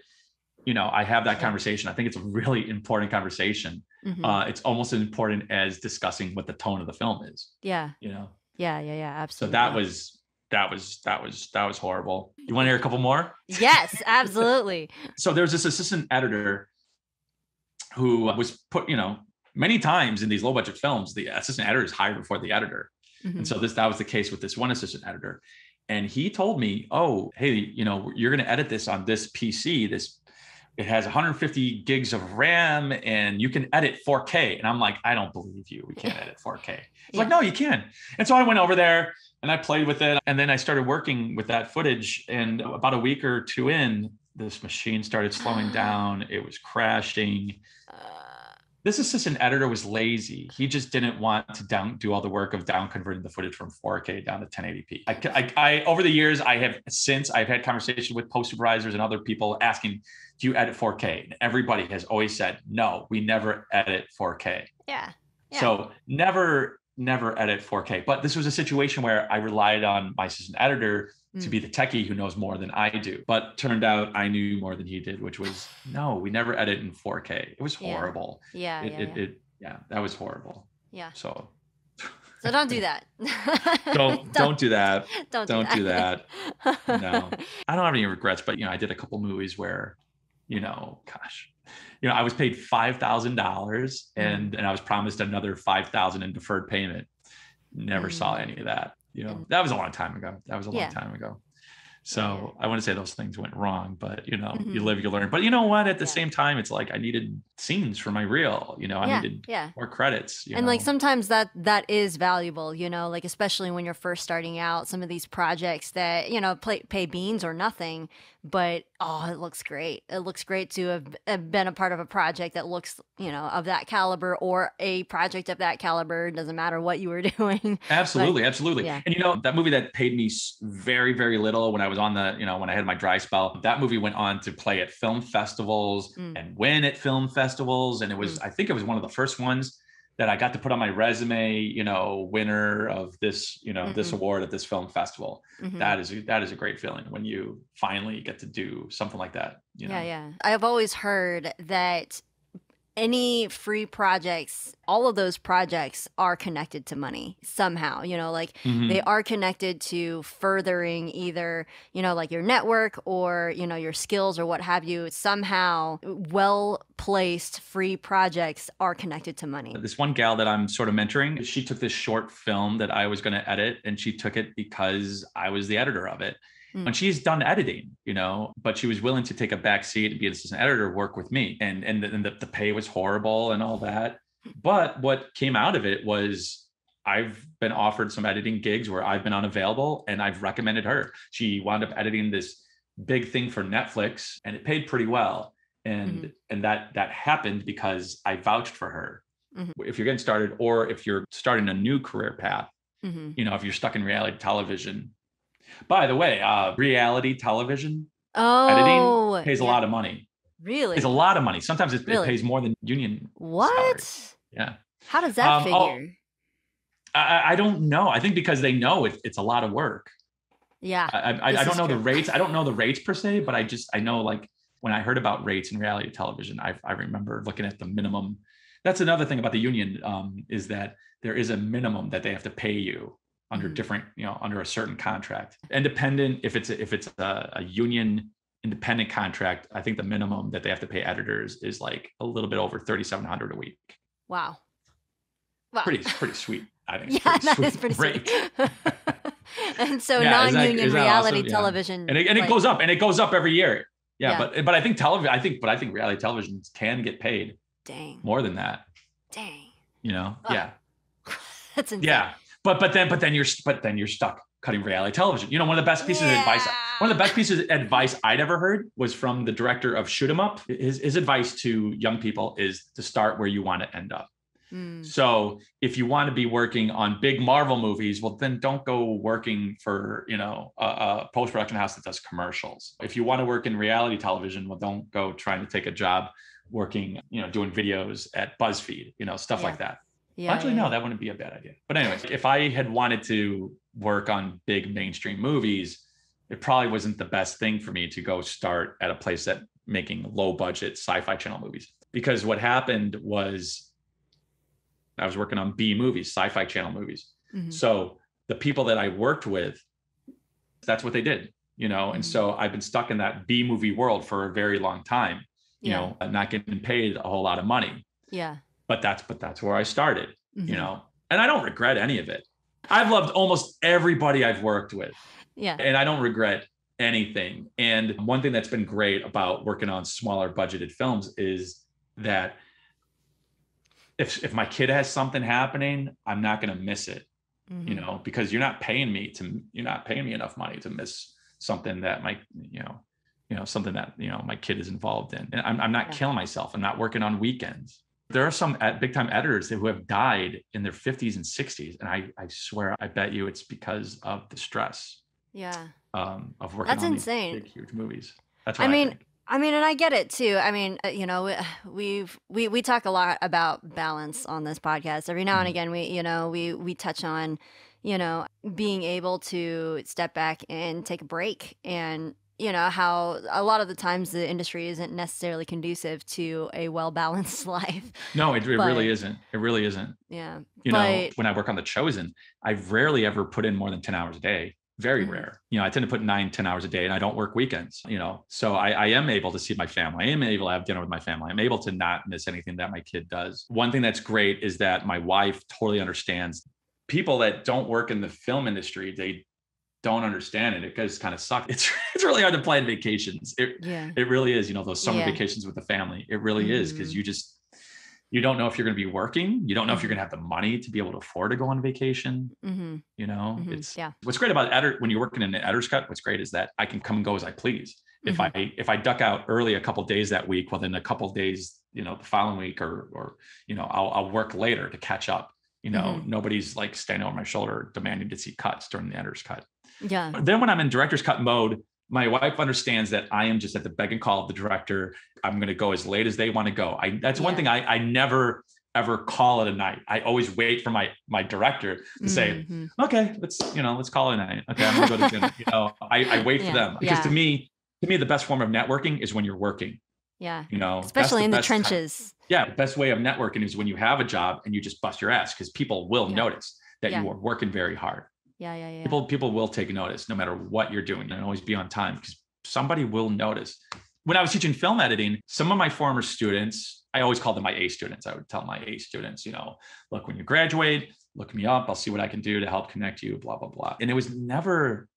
I have that conversation. I think it's a really important conversation. Mm-hmm. It's almost as important as discussing what the tone of the film is. Yeah. Yeah, absolutely. So that was horrible. You want to hear a couple more? Yes, absolutely. So there's this assistant editor who was put, many times in these low budget films, the assistant editor is hired before the editor. Mm-hmm. And so that was the case with this one assistant editor. And he told me, oh, hey, you're going to edit this on this PC, it has 150 gigs of RAM and you can edit 4K. And I'm like, I don't believe you. We can't edit 4K. It's like, no, you can. And so I went over there and I played with it. And then I started working with that footage. And about a week or two in, this machine started slowing down. It was crashing. This assistant editor was lazy. He just didn't want to do all the work of down converting the footage from 4K down to 1080p. I over the years, I've had conversations with post supervisors and other people asking, do you edit 4K? And everybody has always said, no, we never edit 4K. Yeah. So never edit 4K. But this was a situation where I relied on my assistant editor to be the techie who knows more than I do. But turned out I knew more than he did, which was, no, we never edit in 4K. It was horrible. That was horrible. Yeah. So don't do that. Don't do that. Don't do that. No. I don't have any regrets, but I did a couple movies where, I was paid $5,000 and I was promised another $5,000 in deferred payment. Never saw any of that. That was a long time ago. So I want to say those things went wrong, but you live, you learn. But you know what? At the same time, it's like I needed scenes for my reel. I needed more credits. Sometimes that is valuable. Especially when you're first starting out, some of these projects that pay beans or nothing. But it looks great. It looks great to have been a part of a project that looks of that caliber, or a project of that caliber. It doesn't matter what you were doing. Absolutely. Yeah. And that movie that paid me very, very little when I was on the, when I had my dry spell, that movie went on to play at film festivals and win at film festivals. And it was, I think it was one of the first ones that I got to put on my resume, winner of this, this award at this film festival. Mm-hmm. That is a great feeling when you finally get to do something like that. I've always heard that any free projects, all of those projects are connected to money somehow, they are connected to furthering either, your network or, your skills or what have you. Somehow well-placed free projects are connected to money. This one gal that I'm sort of mentoring, she took this short film that I was going to edit, and she took it because I was the editor of it. And she's done editing, but she was willing to take a back seat and be an assistant editor, work with me. And the pay was horrible and all that. But what came out of it was I've been offered some editing gigs where I've been unavailable, and I've recommended her. She wound up editing this big thing for Netflix, and it paid pretty well. And that happened because I vouched for her. Mm-hmm. If you're getting started, or if you're starting a new career path, if you're stuck in reality television. By the way, reality television editing pays a lot of money. Really? It's a lot of money. Sometimes it pays more than union salary. How does that figure? I don't know. I think because they know it's a lot of work. Yeah. I don't know the rates. I don't know the rates per se, but I know, like, when I heard about rates in reality television, I remember looking at the minimum. That's another thing about the union, is that there is a minimum that they have to pay you under different, under a certain contract. Independent, if it's a union independent contract, I think the minimum that they have to pay editors is like a little bit over $3,700 a week. Wow. Pretty sweet. I think that is pretty sweet. And so non-union reality television. Yeah. And it goes up, and it goes up every year. Yeah. But I think television, I think reality television can get paid. Dang. More than that. Dang. Yeah. That's insane. Yeah. But then you're stuck cutting reality television. One of the best pieces of advice. One of the best pieces of advice I'd ever heard was from the director of Shoot 'Em Up. His advice to young people is to start where you want to end up. So if you want to be working on big Marvel movies, well, then don't go working for, a post-production house that does commercials. If you want to work in reality television, well, don't go trying to take a job working, doing videos at BuzzFeed, stuff like that. Yeah, no, that wouldn't be a bad idea. But anyways, if I had wanted to work on big mainstream movies, it probably wasn't the best thing for me to go start at a place that making low budget sci-fi channel movies, because what happened was I was working on B movies, sci-fi channel movies. Mm-hmm. So the people that I worked with, that's what they did, and so I've been stuck in that B movie world for a very long time, not getting paid a whole lot of money. Yeah. But that's where I started, and I don't regret any of it. I've loved almost everybody I've worked with. Yeah. And I don't regret anything. And one thing that's been great about working on smaller budgeted films is that if my kid has something happening, I'm not going to miss it, because you're not paying me enough money to miss something that my kid is involved in. And I'm not killing myself. I'm not working on weekends. There are some big time editors who have died in their 50s and 60s. And I swear, I bet you it's because of the stress. Yeah. Of working on these big, huge movies. That's what I think. I mean, and I get it too. I mean, we talk a lot about balance on this podcast. Every now and again, we touch on, being able to step back and take a break, and how a lot of the times the industry isn't necessarily conducive to a well-balanced life. No, it really isn't. It really isn't. Yeah. When I work on The Chosen, I rarely ever put in more than 10 hours a day. Very rare. I tend to put 9-10 hours a day, and I don't work weekends, so I am able to see my family. I am able to have dinner with my family. I'm able to not miss anything that my kid does. One thing that's great is that my wife totally understands. People that don't work in the film industry, they don't understand it. It does kind of suck. It's really hard to plan vacations. It really is, those summer vacations with the family. It really is, because you don't know if you're going to be working. You don't know if you're going to have the money to be able to afford to go on vacation. It's what's great about when you're working in an editor's cut. What's great is that I can come and go as I please. If I duck out early a couple of days that week, well, then a couple of days, the following week, or I'll work later to catch up. Nobody's like standing over my shoulder demanding to see cuts during the editor's cut. Yeah. But then when I'm in director's cut mode, my wife understands that I am just at the beck and call of the director. I'm going to go as late as they want to go. That's one thing I never ever call it a night. I always wait for my director to say, okay, let's call it a night. Okay, I'm going to go to dinner. I wait for them, because to me, the best form of networking is when you're working. Yeah. Especially in the trenches. The best way of networking is when you have a job and you just bust your ass, because people will notice that you are working very hard. Yeah. People will take notice no matter what you're doing, and always be on time, because somebody will notice. When I was teaching film editing, some of my former students, I always called them my A students. I would tell my A students, look, when you graduate, look me up. I'll see what I can do to help connect you, blah, blah, blah. And it was never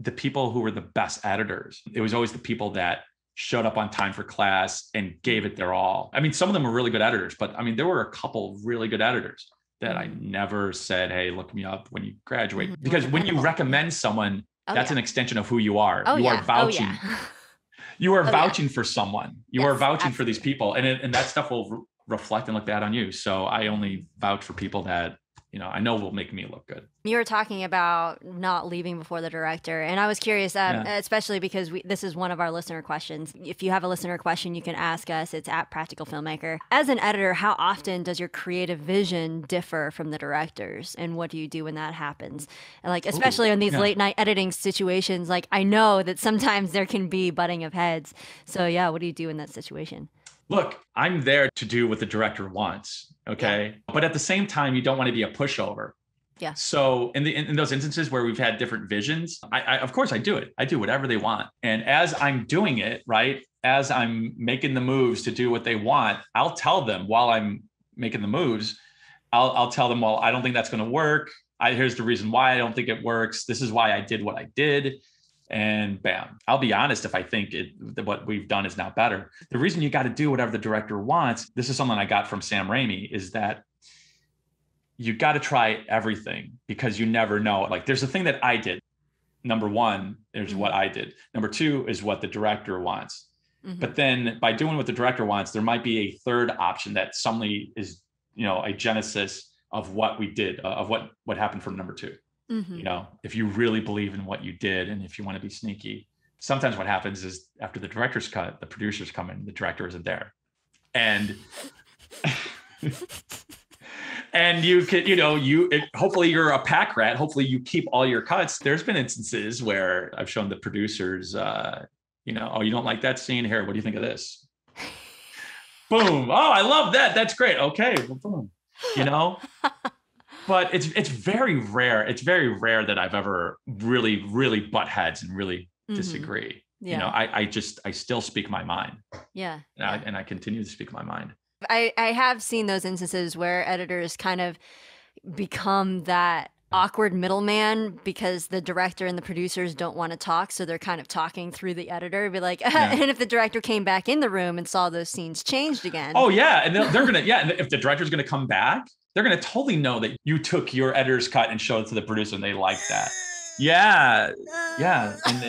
the people who were the best editors. It was always the people that showed up on time for class and gave it their all. I mean, some of them were really good editors, but I mean, there were a couple of really good editors that I never said, hey, look me up when you graduate. Because when you recommend someone, that's an extension of who you are. You are vouching. You are vouching for someone. You are vouching for these people. And that stuff will reflect and look bad on you. So I only vouch for people that you know, I know will make me look good. You were talking about not leaving before the director. And I was curious, especially because this is one of our listener questions. If you have a listener question, you can ask us. It's at Practical Filmmaker. As an editor, how often does your creative vision differ from the director's? And what do you do when that happens? And like, especially in these late night editing situations, like I know that sometimes there can be butting of heads. So yeah, what do you do in that situation? Look, I'm there to do what the director wants, okay? Yeah. But at the same time, you don't want to be a pushover. Yeah. So in those instances where we've had different visions, I of course I do it. I do whatever they want. And as I'm doing it, right, as I'm making the moves to do what they want, I'll tell them while I'm making the moves, I'll tell them, well, I don't think that's going to work. Here's the reason why I don't think it works. This is why I did what I did. And bam, I'll be honest if I think what we've done is not better. The reason you got to do whatever the director wants, this is something I got from Sam Raimi, is that you got to try everything because you never know. Like there's a thing that I did. Number one, there's what I did. Number two is what the director wants. Mm-hmm. But then by doing what the director wants, there might be a third option that suddenly is, you know, a genesis of what we did, of what happened from number two. Mm-hmm. You know, if you really believe in what you did and if you want to be sneaky, sometimes what happens is after the director's cut, the producers come in, the director isn't there. And, and you could, you know, hopefully you're a pack rat. Hopefully you keep all your cuts. There's been instances where I've shown the producers, you know, oh, you don't like that scene here. What do you think of this? Boom. Oh, I love that. That's great. Okay. Well, boom. You know? But it's very rare. It's very rare that I've ever really, really butt heads and really disagree. Yeah. You know, I still speak my mind. Yeah. And I continue to speak my mind. I have seen those instances where editors kind of become that awkward middleman because the director and the producers don't want to talk. So they're kind of talking through the editor, be like, and if the director came back in the room and saw those scenes changed again. Oh yeah. And they're going to, and if the director's going to come back, they're going to totally know that you took your editor's cut and showed it to the producer and they like that. Yeah. Yeah. And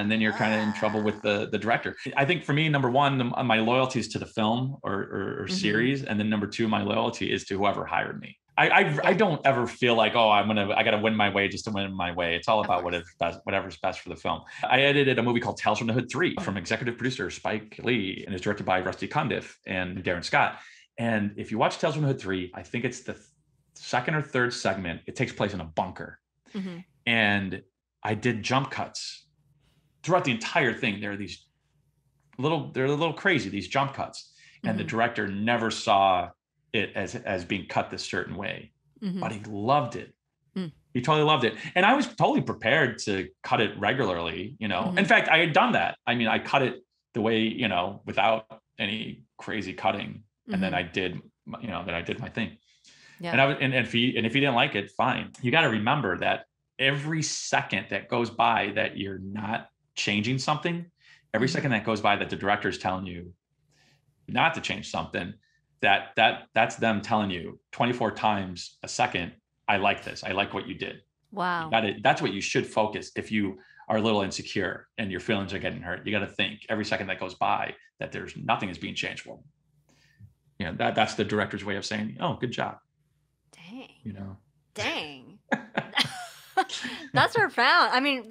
then you're kind of in trouble with the director. I think for me, number one, my loyalty is to the film or series. And then number two, my loyalty is to whoever hired me. I don't ever feel like, oh, I got to win my way just to win my way. It's all about whatever's best for the film. I edited a movie called Tales from the Hood 3 from executive producer Spike Lee, and it's directed by Rusty Cundiff and Darren Scott. And if you watch Tales from the Hood 3, I think it's the second or third segment. It takes place in a bunker. Mm-hmm. And I did jump cuts throughout the entire thing. They're a little crazy, these jump cuts. And the director never saw it as being cut this certain way, but he loved it. Mm. He totally loved it. And I was totally prepared to cut it regularly, you know. In fact, I had done that. I mean, I cut it the way, you know, without any crazy cutting. And then I did my thing. Yeah. And if he didn't like it, fine. You got to remember that every second that goes by that you're not changing something, every second that goes by that the director is telling you not to change something, that's them telling you 24 times a second, I like this. I like what you did. Wow. That's what you should focus. If you are a little insecure and your feelings are getting hurt, you got to think every second that goes by that there's nothing is being changed. Well, you know, that's the director's way of saying, oh, good job. Dang. You know. Dang. That's profound. I mean,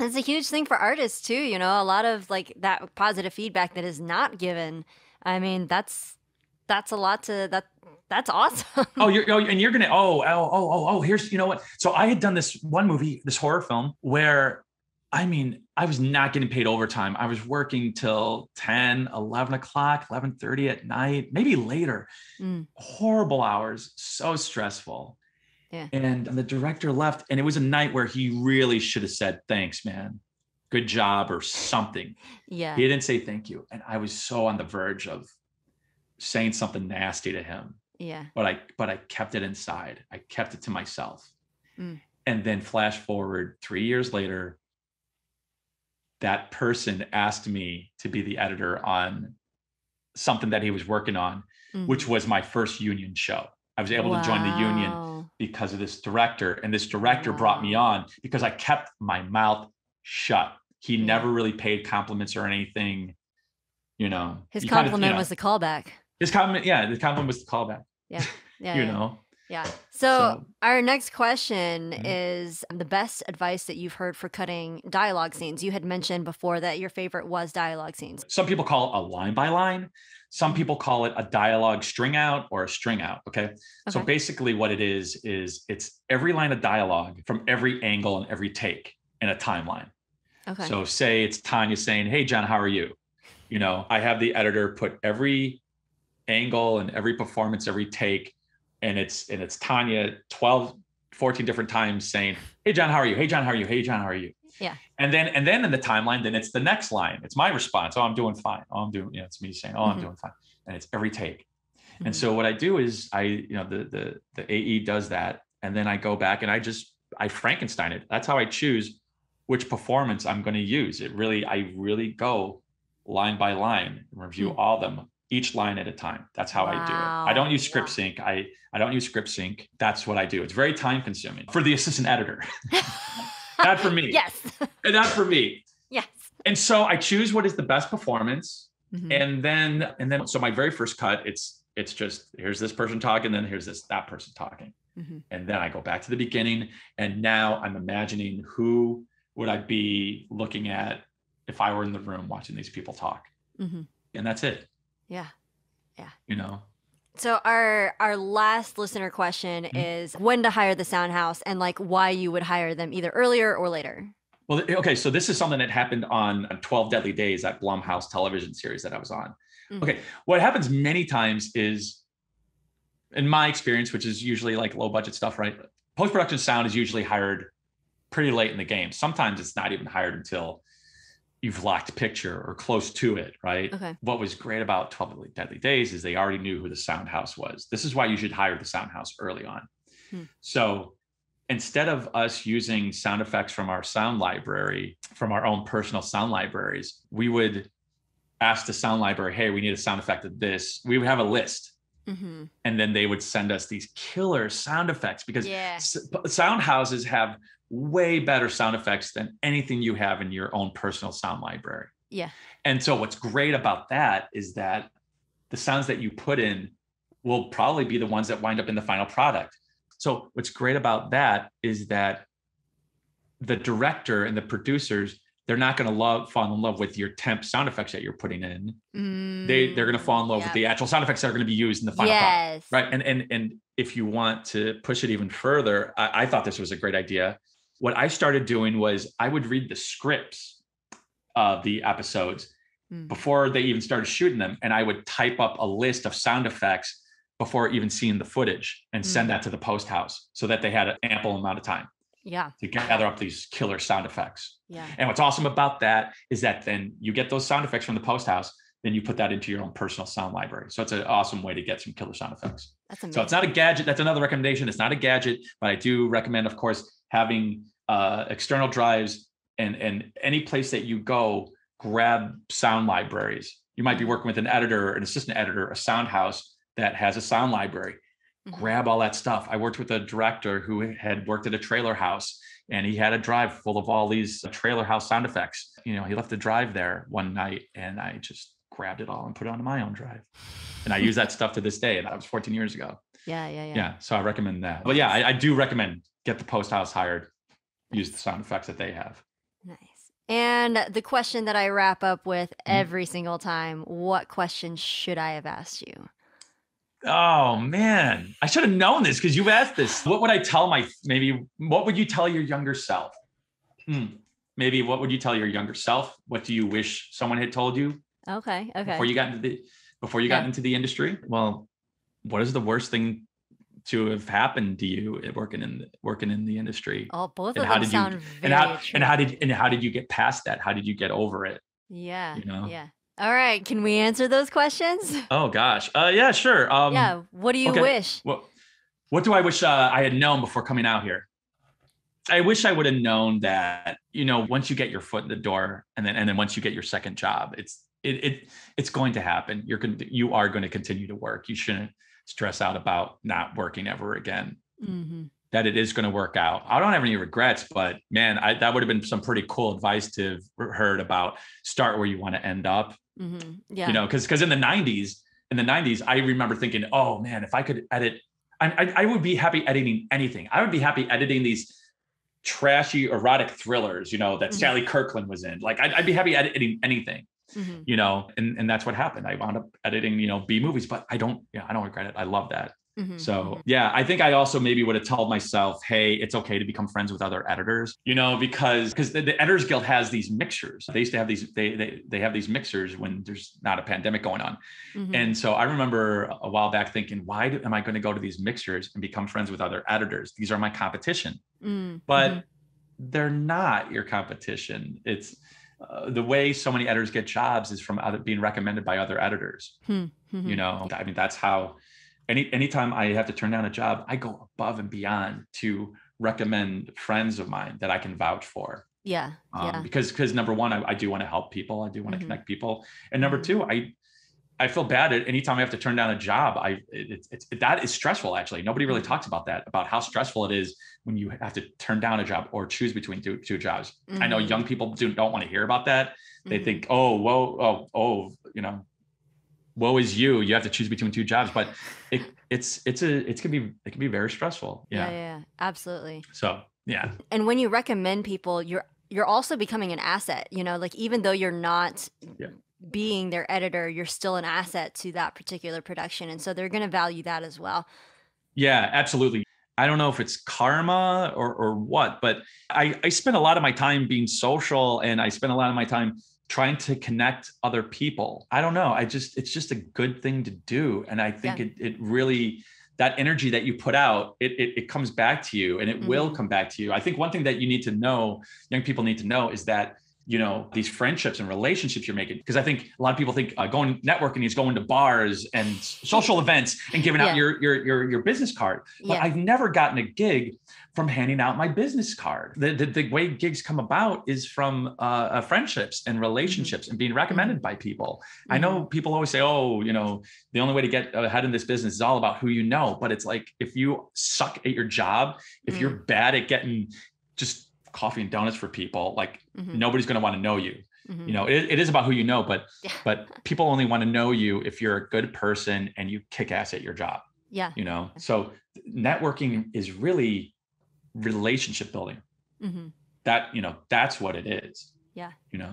it's a huge thing for artists too, you know, a lot of like that positive feedback that is not given. I mean, that's a lot to that's awesome. Here's, you know what? So I had done this one movie, this horror film where I was not getting paid overtime. I was working till 10, 11 o'clock, 11:30 at night, maybe later. Horrible hours, so stressful. Yeah. And the director left, and it was a night where he really should have said, thanks, man. Good job or something. Yeah. He didn't say thank you. And I was so on the verge of saying something nasty to him. Yeah. But I kept it inside. I kept it to myself. And then flash forward 3 years later, that person asked me to be the editor on something that he was working on, which was my first union show. I was able to join the union because of this director. And this director brought me on because I kept my mouth shut. He never really paid compliments or anything, you know. His compliment was the callback. His compliment was the callback. Yeah. You know, Yeah. So our next question is the best advice that you've heard for cutting dialogue scenes. You had mentioned before that your favorite was dialogue scenes. Some people call it a line by line. Some people call it a dialogue string out or a string out. Okay. So basically what it is it's every line of dialogue from every angle and every take in a timeline. Okay. So say it's Tanya saying, "Hey, John, how are you?" You know, I have the editor put every angle and every performance, every take. And it's Tanya 12, 14 different times saying, "Hey, John, how are you? Hey, John, how are you? Hey, John, how are you?" Yeah. And then in the timeline, then it's the next line. It's my response. "Oh, I'm doing fine. Oh, I'm doing," you know, it's me saying, "Oh, I'm doing fine." And it's every take. And so what I do is the AE does that. And then I go back and I Frankenstein it. That's how I choose which performance I'm going to use. I really go line by line, review all of them. Each line at a time. That's how I do it. I don't use script sync. I don't use script sync. That's what I do. It's very time consuming for the assistant editor. Not for me. Yes. Not for me. Yes. And so I choose what is the best performance. And then so my very first cut, it's just here's this person talking, then here's that person talking. And then I go back to the beginning. And now I'm imagining who would I be looking at if I were in the room watching these people talk. And that's it. Yeah. Yeah. You know? So our last listener question is when to hire the sound house and like why you would hire them either earlier or later. Well, okay. So this is something that happened on 12 Deadly Days, that Blumhouse television series that I was on. Okay. What happens many times is, in my experience, which is usually like low budget stuff, right? Post-production sound is usually hired pretty late in the game. Sometimes it's not even hired until you've locked picture or close to it, right? Okay. What was great about 12 Deadly Days is they already knew who the sound house was. This is why you should hire the sound house early on. So instead of us using sound effects from our sound library, from our own personal sound libraries, we would ask the sound library, "Hey, we need a sound effect of this." We would have a list. And then they would send us these killer sound effects because sound houses have way better sound effects than anything you have in your own personal sound library. Yeah. And so what's great about that is that the sounds that you put in will probably be the ones that wind up in the final product. So what's great about that is that the director and the producers, they're not going to fall in love with your temp sound effects that you're putting in. They're going to fall in love with the actual sound effects that are going to be used in the final product. Right. And if you want to push it even further, I thought this was a great idea. What I started doing was I would read the scripts of the episodes before they even started shooting them. And I would type up a list of sound effects before even seeing the footage and send that to the post house so that they had an ample amount of time to gather up these killer sound effects. Yeah. And what's awesome about that is that then you get those sound effects from the post house, then you put that into your own personal sound library. So it's an awesome way to get some killer sound effects. That's amazing. So it's not a gadget. That's another recommendation. It's not a gadget, but I do recommend, of course, having external drives and any place that you go, grab sound libraries. You might be working with an editor, an assistant editor, a sound house that has a sound library. Grab all that stuff. I worked with a director who had worked at a trailer house and he had a drive full of all these trailer house sound effects. You know, he left the drive there one night and I just grabbed it all and put it onto my own drive. And I use that stuff to this day. And that was 14 years ago. Yeah. So I recommend that. But yeah, I do recommend get the post house hired. Use the sound effects that they have. Nice. And the question that I wrap up with every single time, what question should I have asked you? Oh man, I should have known this because you asked this. What would you tell your younger self? Maybe what would you tell your younger self? What do you wish someone had told you? Okay. Before you got into the industry? Well, what is the worst thing to have happened to you working in the industry? Oh, both of them sound very true. And how did you get past that? How did you get over it? Yeah. You know? Yeah. All right. Can we answer those questions? Oh gosh. Yeah, sure. What do you wish? What do I wish I had known before coming out here? I wish I would have known that, you know, once you get your foot in the door and then once you get your second job, it's going to happen. You are going to continue to work. You shouldn't stress out about not working ever again, that it is going to work out. I don't have any regrets, but man, that would have been some pretty cool advice to have heard about start where you want to end up. You know, because in the 90s, I remember thinking, oh man, if I could edit I would be happy editing anything. I would be happy editing these trashy erotic thrillers, you know, that mm-hmm. Sally Kirkland was in. Like I'd be happy editing anything, mm-hmm. you know, and that's what happened. I wound up editing, you know, B movies, but I don't regret it. I love that. Mm-hmm. So yeah, I think I also maybe would have told myself, hey, it's okay to become friends with other editors, you know, because the Editors Guild has these mixers. They used to have these, they have these mixers when there's not a pandemic going on. Mm-hmm. And so I remember a while back thinking, why am I going to go to these mixers and become friends with other editors? These are my competition, mm-hmm. but they're not your competition. It's the way so many editors get jobs is from being recommended by other editors, mm-hmm. you know, I mean, that's how anytime I have to turn down a job, I go above and beyond to recommend friends of mine that I can vouch for. Yeah. Yeah. Because number one, I do want to help people. I do want to mm-hmm. connect people. And number two, I feel bad at anytime I have to turn down a job. That is stressful, actually. Nobody really talks about that, about how stressful it is when you have to turn down a job or choose between two jobs. Mm-hmm. I know young people don't want to hear about that. Mm-hmm. They think, you know, woe is you. You have to choose between two jobs, but it can be very stressful. Yeah. Yeah, absolutely. So yeah. And when you recommend people, you're also becoming an asset. You know, like even though you're not being their editor, you're still an asset to that particular production, and so they're going to value that as well. Yeah, absolutely. I don't know if it's karma or what, but I spend a lot of my time being social, and I spend a lot of my time trying to connect other people. I don't know. It's just a good thing to do. And I think it really, that energy that you put out, it comes back to you, and it mm-hmm. will come back to you. I think one thing that you need to know, young people need to know, is that, you know, these friendships and relationships you're making, because I think a lot of people think going networking is going to bars and social events and giving out your business card. But I've never gotten a gig from handing out my business card. The way gigs come about is from friendships and relationships mm-hmm. and being recommended by people. Mm-hmm. I know people always say, oh, you know, the only way to get ahead in this business is all about who you know. But it's like, if you suck at your job, if mm-hmm. you're bad at getting just coffee and donuts for people, like mm-hmm. nobody's going to want to know you. Mm-hmm. You know, it is about who you know, but people only want to know you if you're a good person and you kick ass at your job. Yeah. You know, so networking is really relationship building. Mm-hmm. That, you know, that's what it is. Yeah. You know,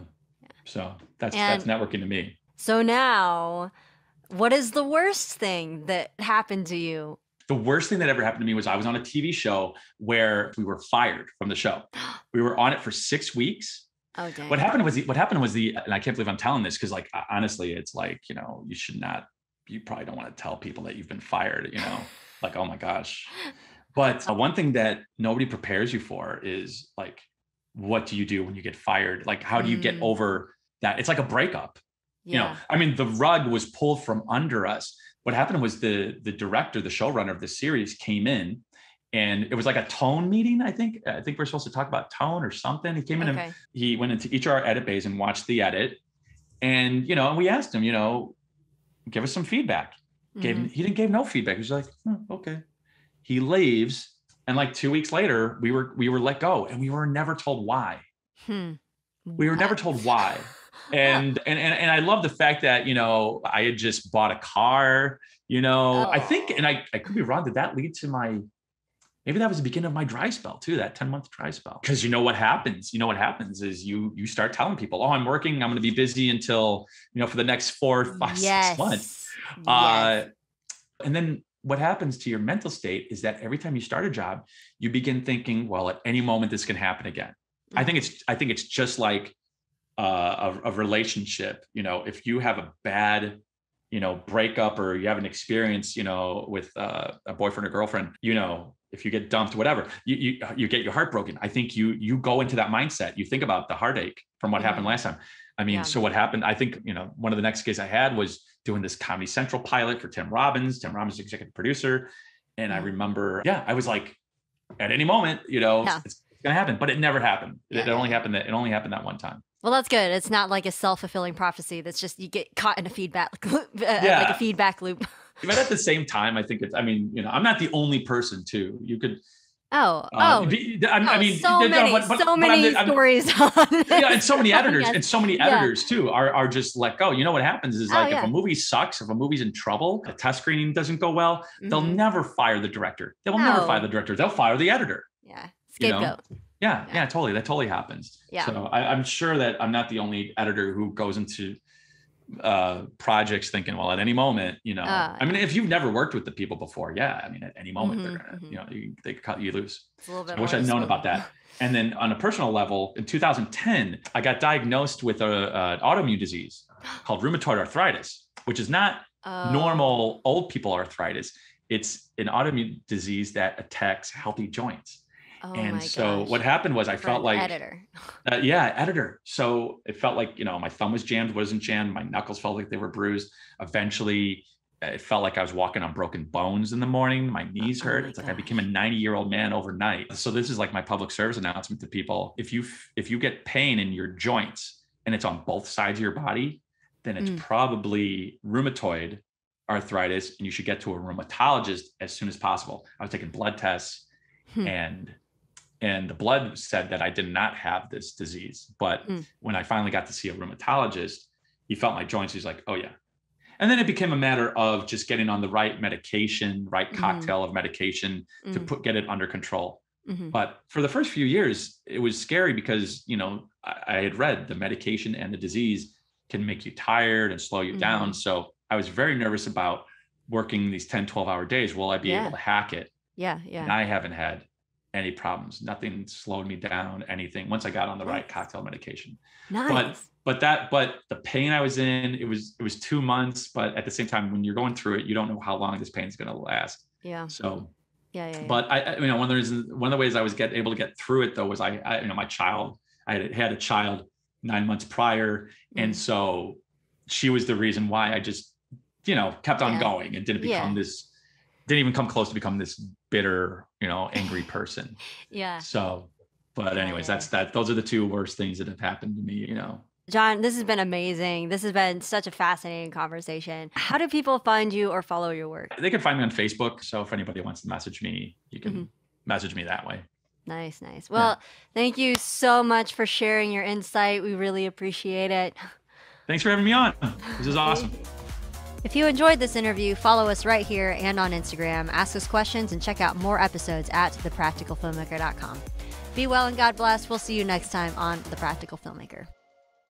so that's networking to me. So now, what is the worst thing that happened to you? The worst thing that ever happened to me was I was on a TV show where we were fired from the show. We were on it for 6 weeks. Oh, dang. What happened was, and I can't believe I'm telling this, because like, honestly, it's like, you know, you probably don't want to tell people that you've been fired, you know, like, oh my gosh. But one thing that nobody prepares you for is like, what do you do when you get fired? Like, how do you get over that? It's like a breakup. Yeah. You know, I mean, the rug was pulled from under us. What happened was the director, the showrunner of the series, came in, and it was like a tone meeting. I think we're supposed to talk about tone or something. He came in and he went into each of our edit bays and watched the edit. And, you know, and we asked him, you know, give us some feedback. Mm-hmm. He didn't give no feedback. He was like, okay. He leaves. And like 2 weeks later, we were let go, and we were never told why. We were never told why. And I love the fact that, you know, I had just bought a car, you know, I think, and I could be wrong. Did that lead to maybe that was the beginning of my dry spell too, that 10-month dry spell. Cause you know what happens? You know what happens is you start telling people, oh, I'm working. I'm going to be busy until, you know, for the next 4, 5, 6 months. Yes. And then what happens to your mental state is that every time you start a job, you begin thinking, well, at any moment this can happen again. Mm-hmm. I think it's just like a relationship. You know, if you have a bad, you know, breakup, or you have an experience, you know, with a boyfriend or girlfriend, you know, if you get dumped, whatever, you get your heart broken. I think you go into that mindset. You think about the heartache from what happened last time. I mean, so what happened, I think, you know, one of the next gigs I had was doing this Comedy Central pilot for Tim Robbins. Tim Robbins is executive producer. And I remember, I was like, at any moment, you know, it's going to happen, but it never happened. It only happened that one time. Well, that's good. It's not like a self-fulfilling prophecy. That's just, you get caught in a feedback loop, like a feedback loop. But at the same time, I think it's, I mean, you know, I'm not the only person too. You could, So many stories on this. Yeah, and so many editors, and so many editors too are just let go. You know what happens is if a movie sucks, if a movie's in trouble, a test screening doesn't go well, they'll never fire the director. They will never fire the director. They'll fire the editor. Yeah, scapegoat. You know? Yeah, totally. That totally happens. Yeah. So I'm sure that I'm not the only editor who goes into projects thinking, well, at any moment, you know, I mean, if you've never worked with the people before, I mean, at any moment they're gonna, you know, they could cut you loose. I wish I'd known about that. And then on a personal level, in 2010, I got diagnosed with an autoimmune disease called rheumatoid arthritis, which is not normal old people arthritis. It's an autoimmune disease that attacks healthy joints. Oh, and so what happened was I felt like editor. Editor. So it felt like, you know, my thumb was jammed, wasn't jammed. My knuckles felt like they were bruised. Eventually it felt like I was walking on broken bones in the morning. My knees hurt. It's like I became a 90-year-old man overnight. So this is like my public service announcement to people. If you get pain in your joints and it's on both sides of your body, then it's probably rheumatoid arthritis and you should get to a rheumatologist as soon as possible. I was taking blood tests and the blood said that I did not have this disease. But when I finally got to see a rheumatologist, he felt my joints. He's like, oh yeah. And then it became a matter of just getting on the right medication, right cocktail of medication to get it under control. But for the first few years, it was scary because, you know, I had read the medication and the disease can make you tired and slow you down. So I was very nervous about working these 10, 12-hour days. Will I be able to hack it? Yeah. And I haven't had any problems. Nothing slowed me down, anything. Once I got on the right cocktail medication. Nice. But the pain I was in, it was 2 months, but at the same time, when you're going through it, you don't know how long this pain is going to last. Yeah. So, but I, you know, one of the ways I was able to get through it though, was I you know, my child, I had a child 9 months prior. And so she was the reason why I just, you know, kept on going and didn't even come close to become this bitter, you know, angry person. So, but anyways, those are the two worst things that have happened to me, you know. John, this has been amazing. This has been such a fascinating conversation. How do people find you or follow your work? They can find me on Facebook. So if anybody wants to message me, you can message me that way. Nice. Well, thank you so much for sharing your insight. We really appreciate it. Thanks for having me on. This is awesome. If you enjoyed this interview, follow us right here and on Instagram, ask us questions, and check out more episodes at ThePracticalFilmmaker.com. Be well and God bless. We'll see you next time on The Practical Filmmaker.